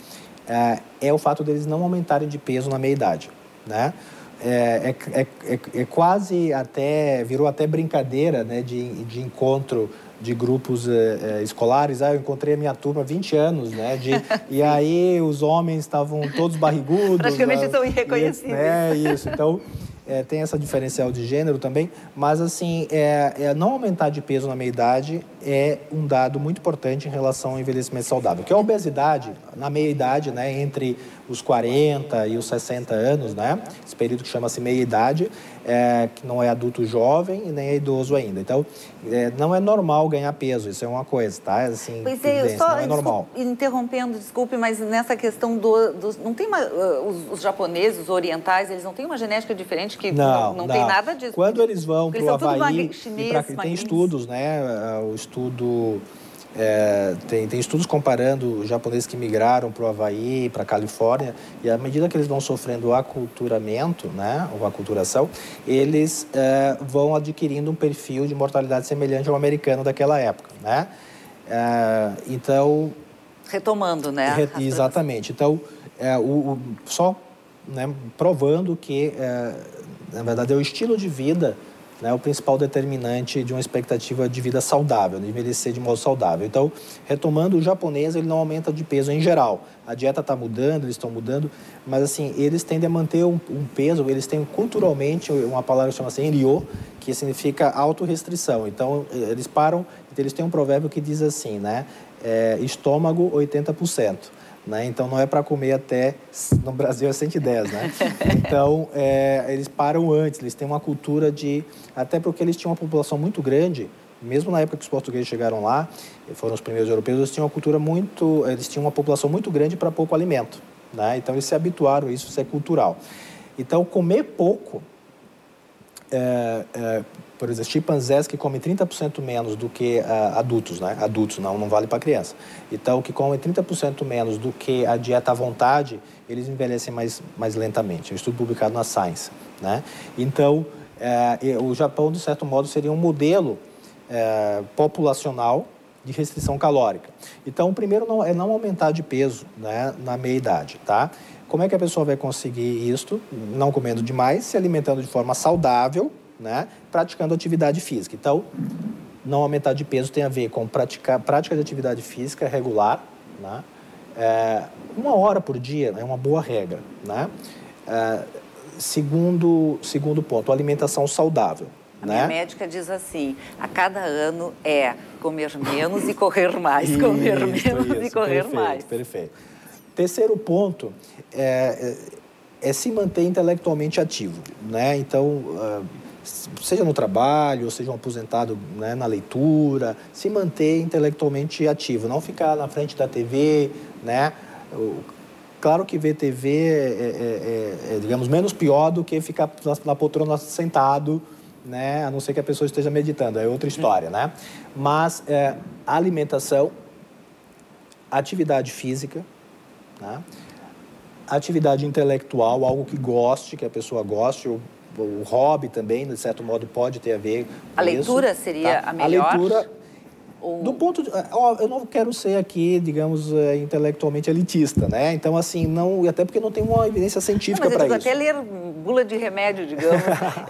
ah, é o fato deles não aumentarem de peso na meia-idade, né? É, é, é, é quase até, virou até brincadeira, né, de, de encontro de grupos eh, escolares. Ah, eu encontrei a minha turma há vinte anos, né? De, e aí os homens estavam todos barrigudos. Praticamente estão irreconhecíveis. É, né, isso. Então, é, tem essa diferencial de gênero também. Mas, assim, é, é, não aumentar de peso na meia-idade é um dado muito importante em relação ao envelhecimento saudável. Porque a obesidade, na meia-idade, né? Entre os quarenta e os sessenta anos, né? Esse período que chama-se meia-idade, é, que não é adulto jovem e nem é idoso ainda. Então, é, não é normal ganhar peso, isso é uma coisa, tá? Assim, pois é, só, não é normal. Desculpe, interrompendo, desculpe, mas nessa questão do... do não tem uma, uh, os, os japoneses, os orientais, eles não têm uma genética diferente que não, não, não, não. tem nada disso. Quando eles vão para o Havaí, chinês, e pra, tem estudos, né? O estudo... É, tem, tem estudos comparando japoneses que migraram para o Havaí, para a Califórnia, e à medida que eles vão sofrendo o aculturamento, né, ou aculturação, eles é, vão adquirindo um perfil de mortalidade semelhante ao americano daquela época, né? É, então... Retomando, né? Re, exatamente. Então, é, o, o, só né, provando que, é, na verdade, é o estilo de vida... Né, o principal determinante de uma expectativa de vida saudável, de envelhecer de modo saudável. Então, retomando, o japonês ele não aumenta de peso em geral. A dieta está mudando, eles estão mudando, mas assim, eles tendem a manter um, um peso, eles têm culturalmente uma palavra que chama-se enryo, que significa autorrestrição. Então, eles param, eles têm um provérbio que diz assim, né, é, estômago oitenta por cento. Né? Então, não é para comer até... No Brasil é cento e dez, né? Então, é, eles param antes, eles têm uma cultura de... Até porque eles tinham uma população muito grande, mesmo na época que os portugueses chegaram lá, foram os primeiros europeus, eles tinham uma cultura muito... Eles tinham uma população muito grande para pouco alimento, né? Então, eles se habituaram a isso, isso é cultural. Então, comer pouco... É, é, por exemplo, chimpanzés que comem trinta por cento menos do que uh, adultos, né? Adultos, não, não vale para criança. Então, que comem trinta por cento menos do que a dieta à vontade, eles envelhecem mais, mais lentamente. É um estudo publicado na Science, né? Então, eh, o Japão, de certo modo, seria um modelo eh, populacional de restrição calórica. Então, o primeiro não, é não aumentar de peso, né, na meia-idade, tá? Como é que a pessoa vai conseguir isto? Não comendo demais, se alimentando de forma saudável, né? Praticando atividade física. Então, não aumentar de peso tem a ver com praticar, prática de atividade física regular, né? É, uma hora por dia é uma boa regra, né? É, segundo, segundo ponto, alimentação saudável. A minha, né, médica diz assim, a cada ano é comer menos e correr mais, isso, comer menos isso, e correr perfeito, mais. Perfeito. Terceiro ponto é, é, é se manter intelectualmente ativo, né? Então... É, seja no trabalho, ou seja um aposentado, né, na leitura, se manter intelectualmente ativo, não ficar na frente da T V, né? Claro que ver T V é, é, é, é digamos, menos pior do que ficar na poltrona sentado, né? A não ser que a pessoa esteja meditando, é outra história, né? Mas é, alimentação, atividade física, né? Atividade intelectual, algo que goste, que a pessoa goste, ou o hobby também, de certo modo, pode ter a ver com a leitura isso, seria tá? a melhor? A leitura, ou... do ponto de... Eu não quero ser aqui, digamos, intelectualmente elitista, né? Então, assim, não... Até porque não tem uma evidência científica para isso. Até ler bula de remédio, digamos,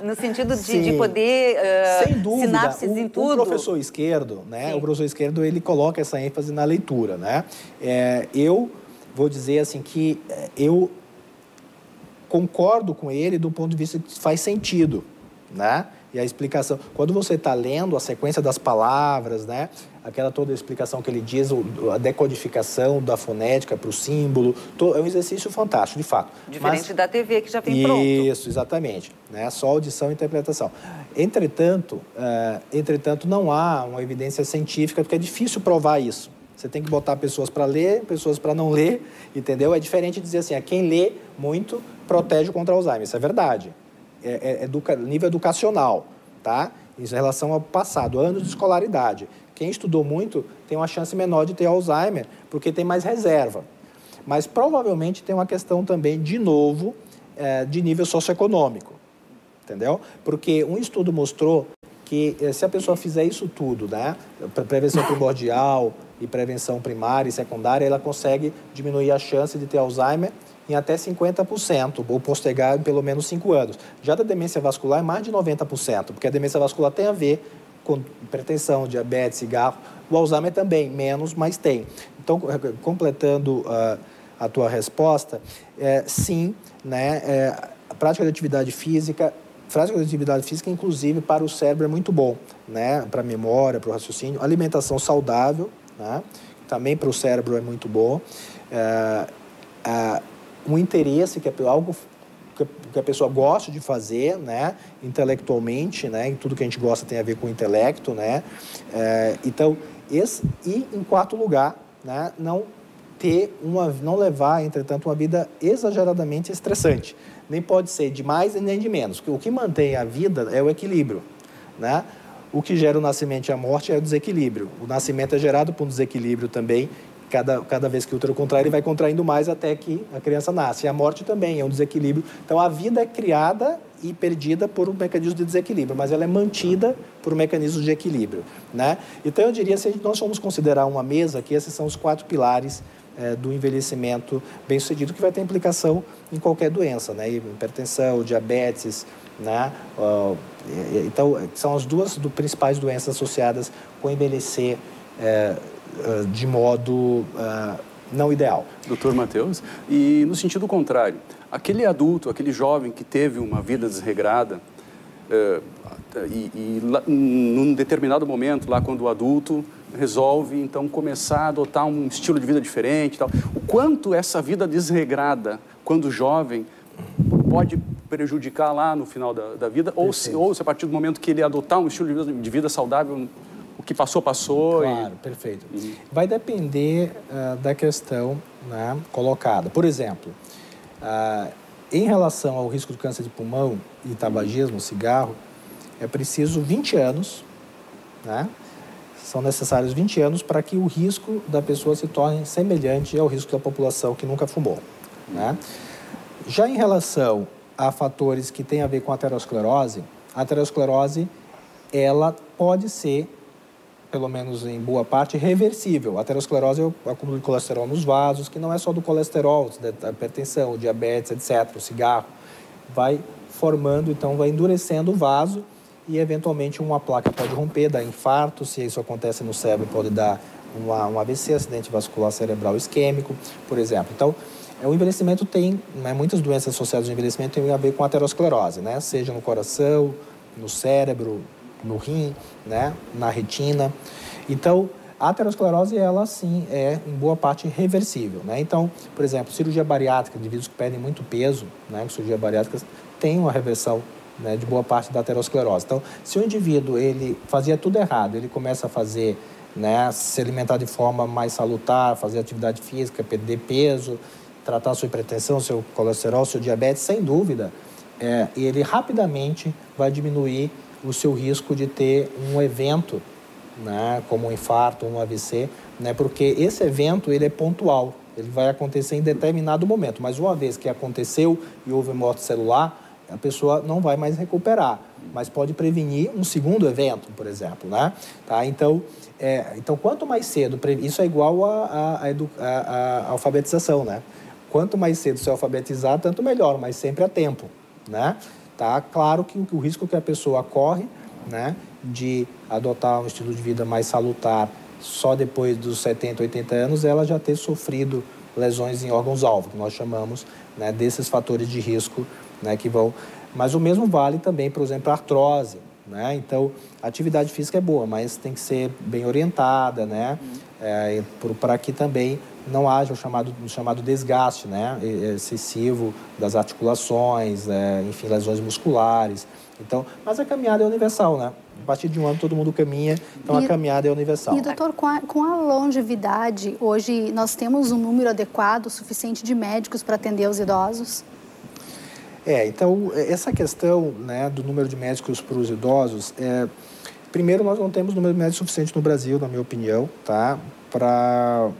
no sentido de, de poder uh, Sem dúvida, sinapses o, em tudo. O professor Esquerdo, né? Sim. O professor Esquerdo, ele coloca essa ênfase na leitura, né? É, eu vou dizer, assim, que eu... concordo com ele do ponto de vista que faz sentido, né? E a explicação... Quando você está lendo a sequência das palavras, né? Aquela toda a explicação que ele diz, a decodificação da fonética para o símbolo, é um exercício fantástico, de fato. Diferente Mas... da T V, que já vem Isso, pronto. Isso, exatamente. Né? Só audição e interpretação. Entretanto, uh, entretanto, não há uma evidência científica, porque é difícil provar isso. Você tem que botar pessoas para ler, pessoas para não ler, entendeu? É diferente dizer assim, a quem lê muito protege contra Alzheimer. Isso é verdade. É, é educa... nível educacional, tá? Em relação ao passado, anos de escolaridade. Quem estudou muito tem uma chance menor de ter Alzheimer, porque tem mais reserva. Mas provavelmente tem uma questão também, de novo, é, de nível socioeconômico, entendeu? Porque um estudo mostrou que se a pessoa fizer isso tudo, né? Prevenção primordial e prevenção primária e secundária, ela consegue diminuir a chance de ter Alzheimer em até cinquenta por cento, ou postergar em pelo menos cinco anos. Já da demência vascular é mais de noventa por cento, porque a demência vascular tem a ver com hipertensão, diabetes, cigarro. O Alzheimer também, menos, mas tem. Então, completando uh, a tua resposta, é, sim, né, é, a prática de atividade física, prática de atividade física, inclusive, para o cérebro é muito bom, né, para a memória, para o raciocínio. Alimentação saudável, né, também para o cérebro é muito bom. É, a, um interesse, que é algo que a pessoa gosta de fazer, né, intelectualmente, né, e tudo que a gente gosta tem a ver com o intelecto, né, é, então, esse, e em quarto lugar, né, não ter uma, não levar, entretanto, uma vida exageradamente estressante, nem pode ser de mais e nem de menos, o que mantém a vida é o equilíbrio, né, o que gera o nascimento e a morte é o desequilíbrio. O nascimento é gerado por um desequilíbrio também. Cada, cada vez que o útero contrai, ele vai contraindo mais até que a criança nasce. E a morte também é um desequilíbrio. Então, a vida é criada e perdida por um mecanismo de desequilíbrio, mas ela é mantida por um mecanismo de equilíbrio, né? Então, eu diria, se nós formos considerar uma mesa, que esses são os quatro pilares é, do envelhecimento bem-sucedido, que vai ter implicação em qualquer doença, né? Hipertensão, diabetes, né? Então, são as duas do, principais doenças associadas com envelhecer é, de modo uh, não ideal. Doutor Matheus, e no sentido contrário, aquele adulto, aquele jovem que teve uma vida desregrada uh, e, e lá, num determinado momento, lá quando o adulto resolve, então, começar a adotar um estilo de vida diferente e tal, o quanto essa vida desregrada, quando jovem, pode prejudicar lá no final da, da vida, ou se, ou se a partir do momento que ele adotar um estilo de vida, de vida saudável, que passou, passou. Claro, e... perfeito. E... Vai depender uh, da questão, né, colocada. Por exemplo, uh, em relação ao risco de câncer de pulmão e tabagismo, cigarro, é preciso vinte anos, né? São necessários vinte anos para que o risco da pessoa se torne semelhante ao risco da população que nunca fumou, né? Já em relação a fatores que têm a ver com a aterosclerose, a aterosclerose, ela pode ser, pelo menos em boa parte, reversível. A aterosclerose é o acúmulo de colesterol nos vasos, que não é só do colesterol, da hipertensão, diabetes, etcétera, o cigarro. Vai formando, então, vai endurecendo o vaso e, eventualmente, uma placa pode romper, dar infarto. Se isso acontece no cérebro, pode dar uma, um A V C, acidente vascular cerebral isquêmico, por exemplo. Então, o envelhecimento tem, né, muitas doenças associadas ao envelhecimento têm a ver com a aterosclerose, né? Seja no coração, no cérebro, no rim, né, na retina. Então, a aterosclerose, ela sim é, em boa parte, reversível, né? Então, por exemplo, cirurgia bariátrica, indivíduos que perdem muito peso, né, cirurgia bariátrica, tem uma reversão, né, de boa parte da aterosclerose. Então, se o indivíduo, ele fazia tudo errado, ele começa a fazer, né, se alimentar de forma mais salutar, fazer atividade física, perder peso, tratar sua hipertensão, seu colesterol, seu diabetes, sem dúvida, é, ele rapidamente vai diminuir o seu risco de ter um evento, né, como um infarto, um A V C, né, porque esse evento, ele é pontual, ele vai acontecer em determinado momento, mas uma vez que aconteceu e houve morte celular, a pessoa não vai mais recuperar, mas pode prevenir um segundo evento, por exemplo, né? Tá? Então, é, então, quanto mais cedo, isso é igual à alfabetização, né? Quanto mais cedo se alfabetizar, tanto melhor, mas sempre a tempo, né? Tá? Claro que o risco que a pessoa corre, né, de adotar um estilo de vida mais salutar só depois dos setenta, oitenta anos, ela já ter sofrido lesões em órgãos-alvo, que nós chamamos, né, desses fatores de risco, né, que vão... Mas o mesmo vale também, por exemplo, a artrose, né? Então, a atividade física é boa, mas tem que ser bem orientada, né? É, para que também não haja o chamado, o chamado desgaste, né, excessivo das articulações, né, enfim, lesões musculares. Então, mas a caminhada é universal, né? A partir de um ano todo mundo caminha, então e, a caminhada é universal. E, doutor, com a, com a longevidade, hoje nós temos um número adequado, suficiente de médicos para atender os idosos? É, então, essa questão, né, do número de médicos para os idosos, é, primeiro, nós não temos número de médicos suficiente no Brasil, na minha opinião, tá? Para...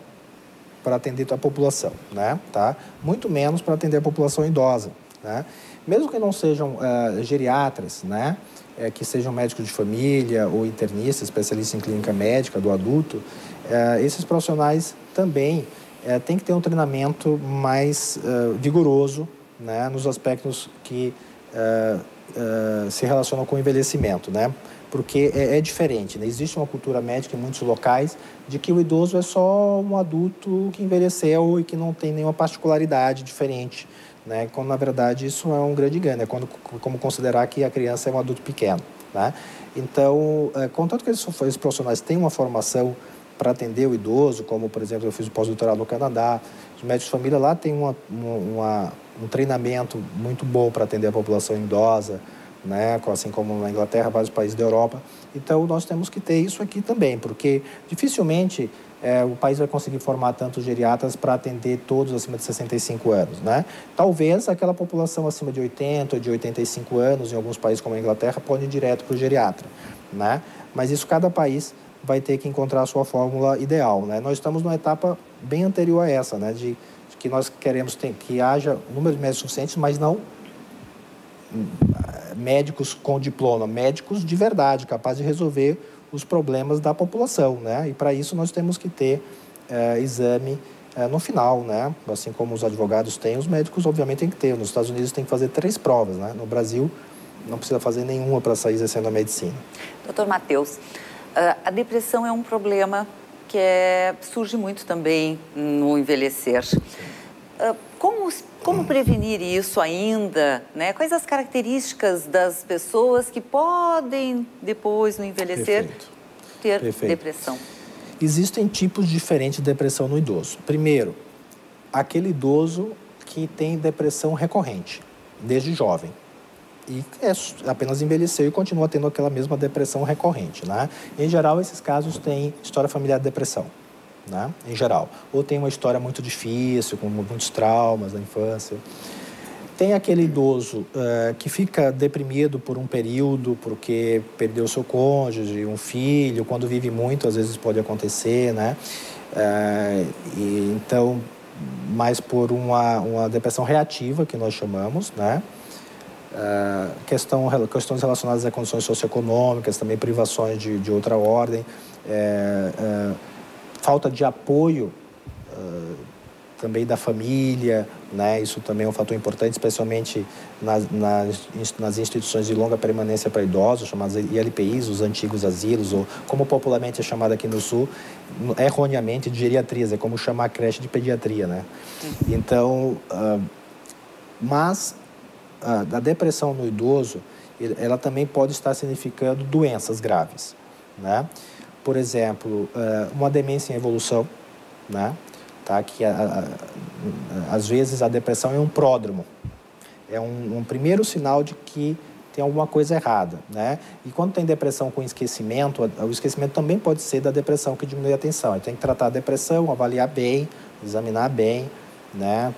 para atender a população, né? Tá? Muito menos para atender a população idosa, né? Mesmo que não sejam uh, geriatras, né? É, que sejam médicos de família ou internistas, especialistas em clínica médica do adulto, uh, esses profissionais também uh, têm que ter um treinamento mais uh, vigoroso, né? Nos aspectos que uh, uh, se relacionam com o envelhecimento, né? Porque é, é diferente, né? Existe uma cultura médica em muitos locais de que o idoso é só um adulto que envelheceu e que não tem nenhuma particularidade diferente, né? Quando, na verdade, isso é um grande engano, é quando, como considerar que a criança é um adulto pequeno, né? Então, é, contanto que esses, esses profissionais têm uma formação para atender o idoso, como, por exemplo, eu fiz o pós-doutorado no Canadá, os médicos de família lá têm uma, uma, um treinamento muito bom para atender a população idosa, né? Assim como na Inglaterra, vários países da Europa. Então, nós temos que ter isso aqui também, porque dificilmente é, o país vai conseguir formar tantos geriatras para atender todos acima de sessenta e cinco anos, né? Talvez aquela população acima de oitenta ou de oitenta e cinco anos, em alguns países como a Inglaterra, pode ir direto para o geriatra, né? Mas isso cada país vai ter que encontrar a sua fórmula ideal, né? Nós estamos numa etapa bem anterior a essa, né? De, de que nós queremos ter, que haja um número de médicos suficientes, mas não médicos com diploma, médicos de verdade, capazes de resolver os problemas da população, né? E para isso nós temos que ter é, exame é, no final, né? Assim como os advogados têm, os médicos obviamente têm que ter. Nos Estados Unidos tem que fazer três provas, né? No Brasil não precisa fazer nenhuma para sair exercendo a medicina. Doutor Matheus, a depressão é um problema que é, surge muito também no envelhecer. Como, como prevenir isso ainda, né? Quais as características das pessoas que podem, depois, no envelhecer, Perfeito. ter Perfeito. depressão? Existem tipos diferentes de depressão no idoso. Primeiro, aquele idoso que tem depressão recorrente, desde jovem. E é, apenas envelheceu e continua tendo aquela mesma depressão recorrente, né? Em geral, esses casos têm história familiar de depressão, né? Em geral. Ou tem uma história muito difícil, com muitos traumas na infância. Tem aquele idoso uh, que fica deprimido por um período porque perdeu seu cônjuge, um filho, quando vive muito, às vezes pode acontecer, né? Uh, e, então, mais por uma, uma depressão reativa, que nós chamamos, né? Uh, questão, questões relacionadas a condições socioeconômicas, também privações de, de outra ordem, é, é, falta de apoio uh, também da família, né? Isso também é um fator importante, especialmente nas, nas, nas instituições de longa permanência para idosos, chamadas I L P Is, os antigos asilos, ou como popularmente é chamado aqui no Sul, erroneamente, de geriatrias, é como chamar a creche de pediatria, né? Então, uh, mas... da depressão no idoso, ela também pode estar significando doenças graves, né? Por exemplo, uma demência em evolução, né? Tá? Que, a, a, às vezes, a depressão é um pródromo. É um, um primeiro sinal de que tem alguma coisa errada, né? E quando tem depressão com esquecimento, o esquecimento também pode ser da depressão que diminui a atenção. Então, tem que tratar a depressão, avaliar bem, examinar bem, né?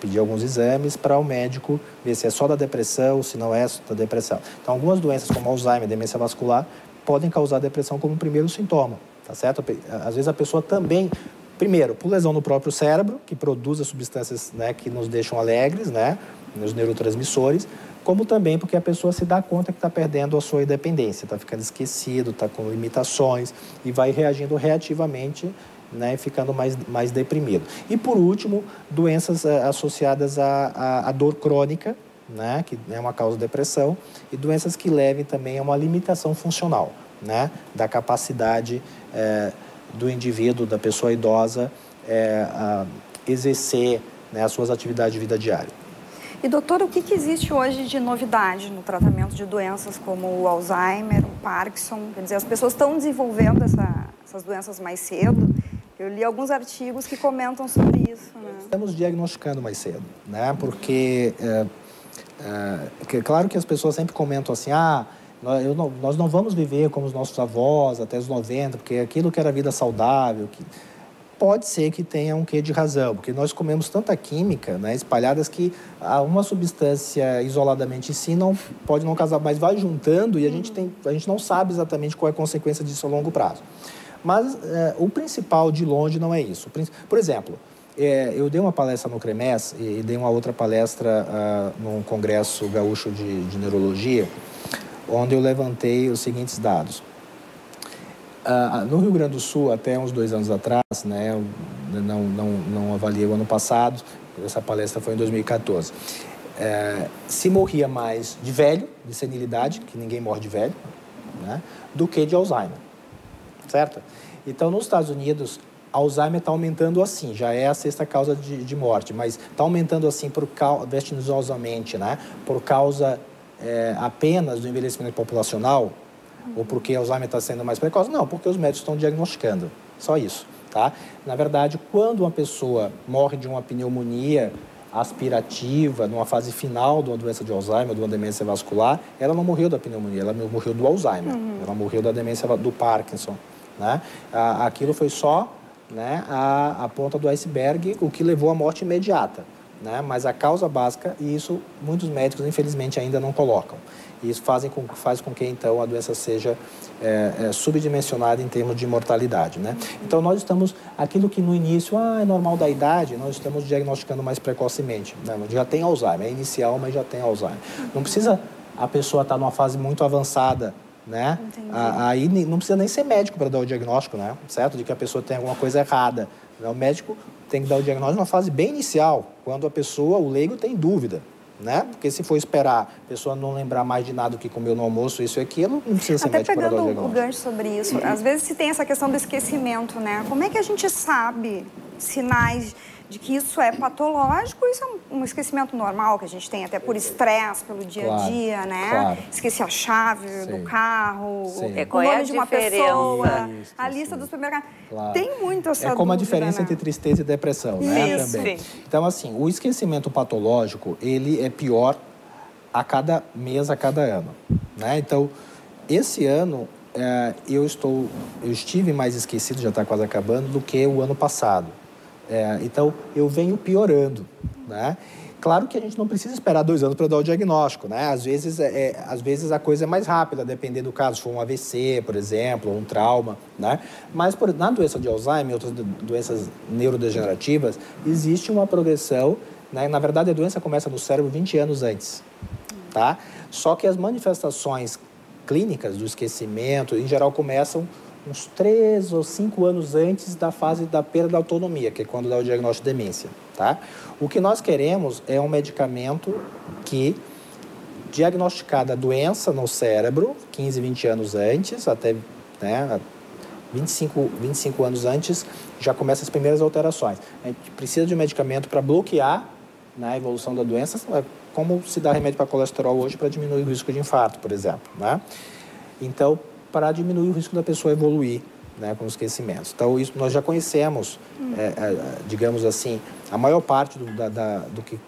Pedir alguns exames para o médico ver se é só da depressão, se não é só da depressão. Então, algumas doenças como Alzheimer, demência vascular, podem causar depressão como primeiro sintoma, tá certo? Às vezes a pessoa também, primeiro, por lesão no próprio cérebro, que produz as substâncias, né, que nos deixam alegres, né, nos neurotransmissores, como também porque a pessoa se dá conta que está perdendo a sua independência, está ficando esquecido, está com limitações e vai reagindo reativamente, né, ficando mais, mais deprimido. E, por último, doenças associadas à, à, à dor crônica, né, que é uma causa de depressão, e doenças que levem também a uma limitação funcional, né, da capacidade é, do indivíduo, da pessoa idosa, é, a exercer, né, as suas atividades de vida diária. E, doutora, o que, que existe hoje de novidade no tratamento de doenças como o Alzheimer, o Parkinson? Quer dizer, as pessoas estão desenvolvendo essa, essas doenças mais cedo? Eu li alguns artigos que comentam sobre isso, né? Estamos diagnosticando mais cedo, né? Porque, é, é, é claro que as pessoas sempre comentam assim, ah, eu não, nós não vamos viver como os nossos avós até os noventa, porque aquilo que era vida saudável... Que... Pode ser que tenha um quê de razão, porque nós comemos tanta química, né, espalhadas, que uma substância isoladamente em si não, pode não causar, mas vai juntando e a gente, tem, a gente não sabe exatamente qual é a consequência disso a longo prazo. Mas é, o principal, de longe, não é isso. Por exemplo, é, eu dei uma palestra no CREMES e dei uma outra palestra uh, num congresso gaúcho de, de neurologia, onde eu levantei os seguintes dados. Uh, no Rio Grande do Sul, até uns dois anos atrás, né, eu não, não, não avaliei o ano passado, essa palestra foi em dois mil e quatorze, uh, se morria mais de velho, de senilidade, que ninguém morre de velho, né, do que de Alzheimer, certo? Então, nos Estados Unidos, Alzheimer está aumentando assim, já é a sexta causa de, de morte, mas está aumentando assim, por causa, vertiginosamente, né, por causa é, apenas do envelhecimento populacional, ou porque Alzheimer está sendo mais precoce? Não, porque os médicos estão diagnosticando, só isso, tá? Na verdade, quando uma pessoa morre de uma pneumonia aspirativa, numa fase final de uma doença de Alzheimer, de uma demência vascular, ela não morreu da pneumonia, ela morreu do Alzheimer, uhum. Ela morreu da demência do Parkinson, né? Aquilo foi só, né, a, a ponta do iceberg, o que levou à morte imediata. né? Mas a causa básica, e isso muitos médicos, infelizmente, ainda não colocam. E isso fazem com, faz com que, então, a doença seja é, é, subdimensionada em termos de mortalidade, né? Então, nós estamos, aquilo que no início ah, é normal da idade, nós estamos diagnosticando mais precocemente, né? Já tem Alzheimer, é inicial, mas já tem Alzheimer. Não precisa a pessoa estar numa fase muito avançada, né? Aí não precisa nem ser médico para dar o diagnóstico, né? Certo? De que a pessoa tem alguma coisa errada. O médico tem que dar o diagnóstico numa fase bem inicial, quando a pessoa, o leigo, tem dúvida. Né? Porque se for esperar a pessoa não lembrar mais de nada do que comeu no almoço, isso e aquilo, não precisa ser médico para dar o diagnóstico. Até pegando o gancho sobre isso, às vezes se tem essa questão do esquecimento, né? Como é que a gente sabe sinais de que isso é patológico? Isso é um esquecimento normal que a gente tem, até por estresse, pelo dia a dia, claro, né? Claro. Esqueci a chave Sim. do carro, Sim. o nome é de uma diferença? pessoa, isso, a lista isso. do supermercado. Claro. Tem muita essa É como dúvida, a diferença né? entre tristeza e depressão, né? Isso. Também. Então, assim, o esquecimento patológico, ele é pior a cada mês, a cada ano, né? Então, esse ano, é, eu, estou, eu estive mais esquecido, já está quase acabando, do que o ano passado. É, então, eu venho piorando, né? Claro que a gente não precisa esperar dois anos para dar o diagnóstico, né? Às vezes, é, às vezes a coisa é mais rápida, dependendo do caso, se for um A V C, por exemplo, ou um trauma, né? Mas por, na doença de Alzheimer e outras doenças neurodegenerativas, existe uma progressão, né? Na verdade, a doença começa no cérebro vinte anos antes, tá? Só que as manifestações clínicas do esquecimento, em geral, começam uns três ou cinco anos antes da fase da perda da autonomia, que é quando dá o diagnóstico de demência, tá? O que nós queremos é um medicamento que, diagnosticada a doença no cérebro, quinze, vinte anos antes, até né, vinte e cinco, vinte e cinco anos antes, já começam as primeiras alterações. A gente precisa de um medicamento para bloquear né, a evolução da doença, como se dá remédio para colesterol hoje para diminuir o risco de infarto, por exemplo, né? Então, para diminuir o risco da pessoa evoluir né, com esquecimentos. Então, isso nós já conhecemos, hum. é, é, digamos assim, a maior parte do, da, da, do que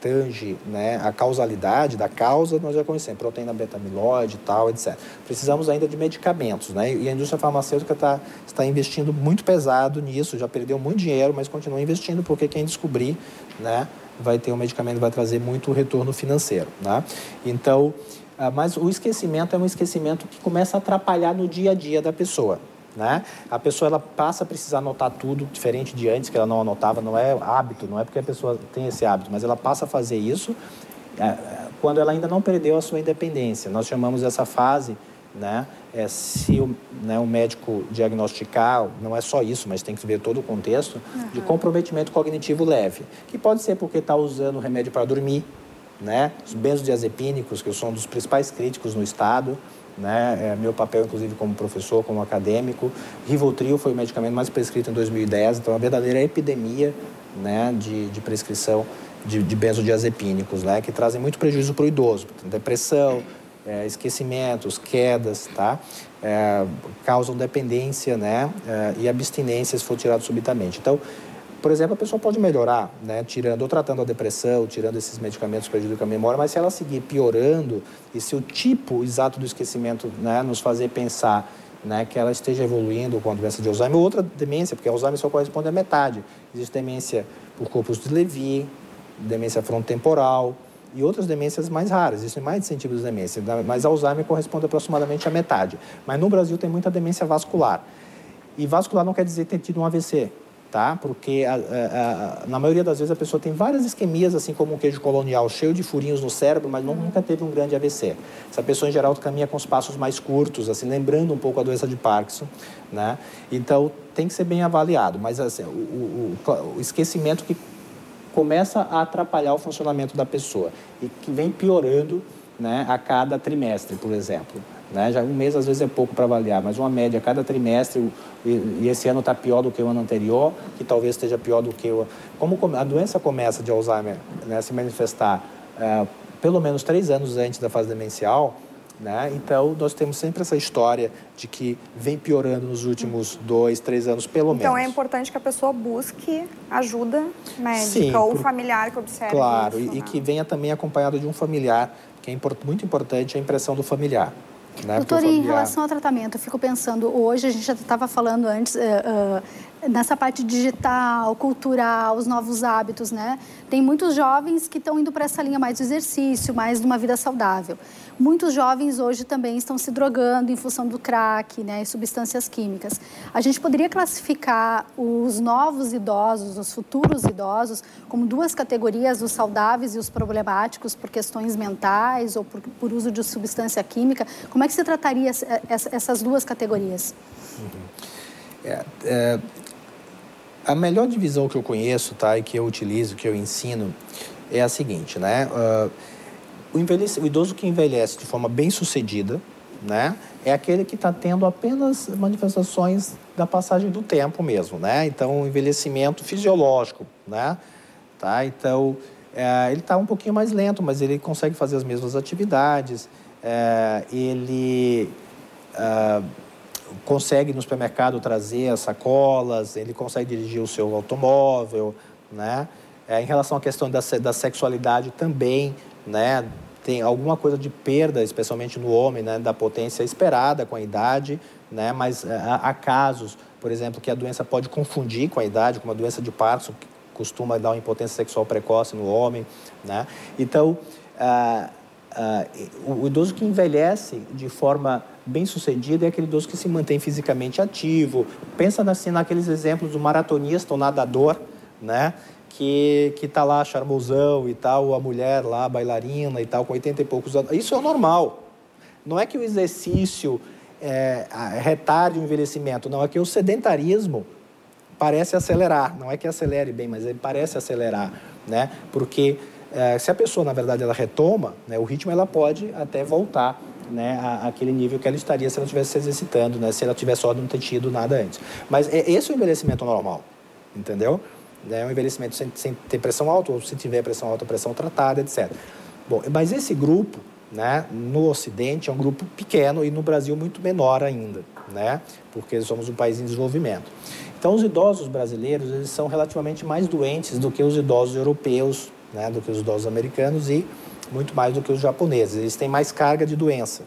tange né, a causalidade, da causa, nós já conhecemos, proteína beta-amiloide e tal, etcétera. Precisamos ainda de medicamentos, né? E a indústria farmacêutica tá, está investindo muito pesado nisso, já perdeu muito dinheiro, mas continua investindo, porque quem descobrir né, vai ter um medicamento que vai trazer muito retorno financeiro, né? Então, mas o esquecimento é um esquecimento que começa a atrapalhar no dia a dia da pessoa, né? A pessoa ela passa a precisar anotar tudo, diferente de antes, que ela não anotava, não é hábito, não é porque a pessoa tem esse hábito, mas ela passa a fazer isso quando ela ainda não perdeu a sua independência. Nós chamamos essa fase, né? É, se o, né, o médico diagnosticar, não é só isso, mas tem que ver todo o contexto, uhum. de comprometimento cognitivo leve, que pode ser porque está usando remédio para dormir, né? Os benzodiazepínicos, que são um dos principais críticos no Estado, né? É meu papel, inclusive, como professor, como acadêmico. Rivotril foi o medicamento mais prescrito em dois mil e dez, então é uma verdadeira epidemia né? de, de prescrição de, de benzodiazepínicos, né? Que trazem muito prejuízo para o idoso, depressão, é, esquecimentos, quedas, tá? É, causam dependência né? É, e abstinência se for tirado subitamente. Então, por exemplo, a pessoa pode melhorar, né, tirando ou tratando a depressão, tirando esses medicamentos que prejudicam a memória, mas se ela seguir piorando e se o tipo exato do esquecimento né, nos fazer pensar né, que ela esteja evoluindo com a doença de Alzheimer ou outra demência, porque a Alzheimer só corresponde à metade. Existe demência por corpus de Lewy, demência frontotemporal e outras demências mais raras. Existem mais de cem tipos de demência, mas a Alzheimer corresponde aproximadamente à metade. Mas no Brasil tem muita demência vascular. E vascular não quer dizer ter tido um A V C. Tá? Porque a, a, a, na maioria das vezes a pessoa tem várias isquemias, assim como um queijo colonial cheio de furinhos no cérebro, mas nunca teve um grande A V C. Essa pessoa, em geral, caminha com os passos mais curtos, assim, lembrando um pouco a doença de Parkinson, né? Então, tem que ser bem avaliado. Mas, assim, o, o, o esquecimento que começa a atrapalhar o funcionamento da pessoa e que vem piorando, né, a cada trimestre, por exemplo. Né? Já um mês, às vezes, é pouco para avaliar, mas uma média a cada trimestre, e, e esse ano está pior do que o ano anterior, que talvez esteja pior do que o... Como a doença começa de Alzheimer né, se manifestar é, pelo menos três anos antes da fase demencial, né? Então, nós temos sempre essa história de que vem piorando nos últimos dois, três anos, pelo menos. Então, é importante que a pessoa busque ajuda médica Sim, ou por... familiar que observe Claro, isso, e, né? e que venha também acompanhado de um familiar, que é muito importante a impressão do familiar. Né? Doutor, em relação ao tratamento, eu fico pensando, hoje a gente já estava falando antes, uh, uh, nessa parte digital, cultural, os novos hábitos, né? Tem muitos jovens que estão indo para essa linha mais do exercício, mais de uma vida saudável. Muitos jovens hoje também estão se drogando em função do crack, né, e substâncias químicas. A gente poderia classificar os novos idosos, os futuros idosos, como duas categorias, os saudáveis e os problemáticos por questões mentais ou por, por uso de substância química. Como é que se trataria essas duas categorias? Uhum. É, é, a melhor divisão que eu conheço, tá, e que eu utilizo, que eu ensino, é a seguinte, né? Uh, O, envelhece, o idoso que envelhece de forma bem-sucedida, né, é aquele que está tendo apenas manifestações da passagem do tempo mesmo, né? Então, o envelhecimento fisiológico, né? Tá? Então, é, ele está um pouquinho mais lento, mas ele consegue fazer as mesmas atividades, é, ele é, consegue no supermercado trazer as sacolas, ele consegue dirigir o seu automóvel, né? É, em relação à questão da, da sexualidade também, né? Tem alguma coisa de perda, especialmente no homem, né, da potência esperada com a idade, né, mas há casos, por exemplo, que a doença pode confundir com a idade, como a doença de Parkinson, que costuma dar uma impotência sexual precoce no homem, né? Então, ah, ah, o idoso que envelhece de forma bem-sucedida é aquele idoso que se mantém fisicamente ativo. Pensa assim, naqueles exemplos do maratonista ou nadador, né? que que tá lá charmosão e tal, a mulher lá, bailarina e tal, com oitenta e poucos anos. Isso é normal. Não é que o exercício é, retarde o envelhecimento, não. É que o sedentarismo parece acelerar. Não é que acelere bem, mas ele parece acelerar, né? Porque é, se a pessoa, na verdade, ela retoma, né, o ritmo, ela pode até voltar, né, a, aquele nível que ela estaria se ela estivesse se exercitando, né? Se ela tivesse só não ter tido nada antes. Mas é, esse é o envelhecimento normal, entendeu? É um envelhecimento sem, sem ter pressão alta, ou se tiver pressão alta, pressão tratada, etcétera. Bom, mas esse grupo, né, no Ocidente, é um grupo pequeno e no Brasil muito menor ainda, né, porque somos um país em desenvolvimento. Então, os idosos brasileiros, eles são relativamente mais doentes do que os idosos europeus, né, do que os idosos americanos e muito mais do que os japoneses. Eles têm mais carga de doença,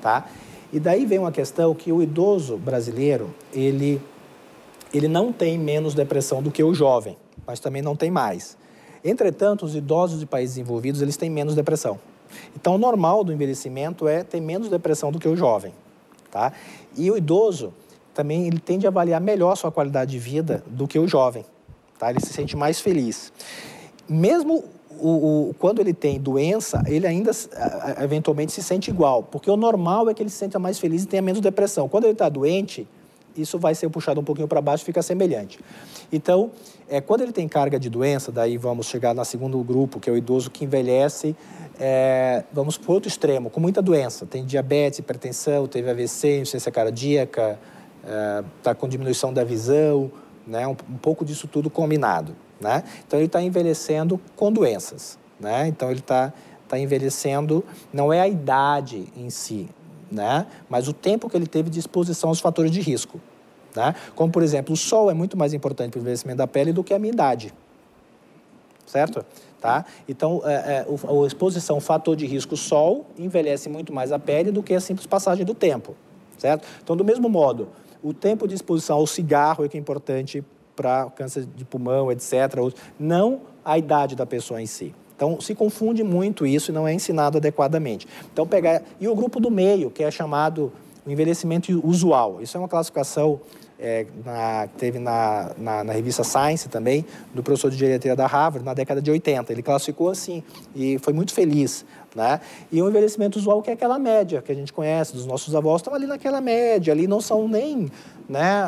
tá? E daí vem uma questão que o idoso brasileiro, ele... ele não tem menos depressão do que o jovem, mas também não tem mais. Entretanto, os idosos de países desenvolvidos, eles têm menos depressão. Então, o normal do envelhecimento é ter menos depressão do que o jovem, tá? E o idoso também, ele tende a avaliar melhor a sua qualidade de vida do que o jovem, tá? Ele se sente mais feliz. Mesmo o, o, quando ele tem doença, ele ainda a, a, eventualmente se sente igual, porque o normal é que ele se sinta mais feliz e tenha menos depressão. Quando ele está doente, isso vai ser puxado um pouquinho para baixo e fica semelhante. Então, é, quando ele tem carga de doença, daí vamos chegar no segundo grupo, que é o idoso que envelhece, é, vamos para outro extremo, com muita doença. Tem diabetes, hipertensão, teve A V C, insuficiência cardíaca, está é, com diminuição da visão, né, um, um pouco disso tudo combinado, né? Então, ele está envelhecendo com doenças, né? Então, ele está tá envelhecendo, não é a idade em si, né? Mas o tempo que ele teve de exposição aos fatores de risco, né? Como, por exemplo, o sol é muito mais importante para o envelhecimento da pele do que a minha idade, certo? Tá? Então, é, é, o, a exposição, o fator de risco sol, envelhece muito mais a pele do que a simples passagem do tempo, certo? Então, do mesmo modo, o tempo de exposição ao cigarro é que é importante para câncer de pulmão, etcétera, não a idade da pessoa em si. Então, se confunde muito isso e não é ensinado adequadamente. Então, pegar... E o grupo do meio, que é chamado o envelhecimento usual. Isso é uma classificação é, na, que teve na, na, na revista Science também, do professor de geriatria da Harvard, na década de oitenta. Ele classificou assim e foi muito feliz, né? E o envelhecimento usual, que é aquela média que a gente conhece, dos nossos avós, estão ali naquela média, ali não são nem... né,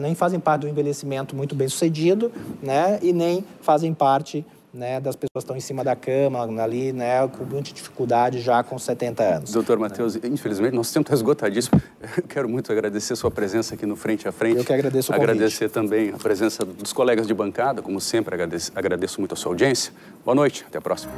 nem fazem parte do envelhecimento muito bem sucedido, né? E nem fazem parte... né, das pessoas que estão em cima da cama, ali, né, com muita dificuldade já com setenta anos. Doutor Matheus, né? Infelizmente, nosso tempo está esgotadíssimo. Eu quero muito agradecer a sua presença aqui no Frente a Frente. Eu que agradeço o convite. Agradecer também a presença dos colegas de bancada, como sempre, agradeço, agradeço muito a sua audiência. Boa noite, até a próxima.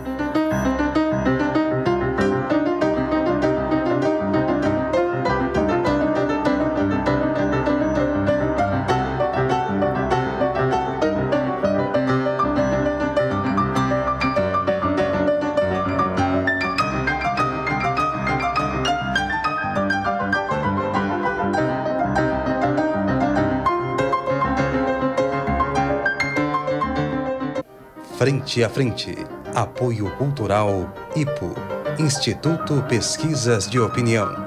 Frente a Frente, Apoio Cultural, I P O, Instituto Pesquisas de Opinião.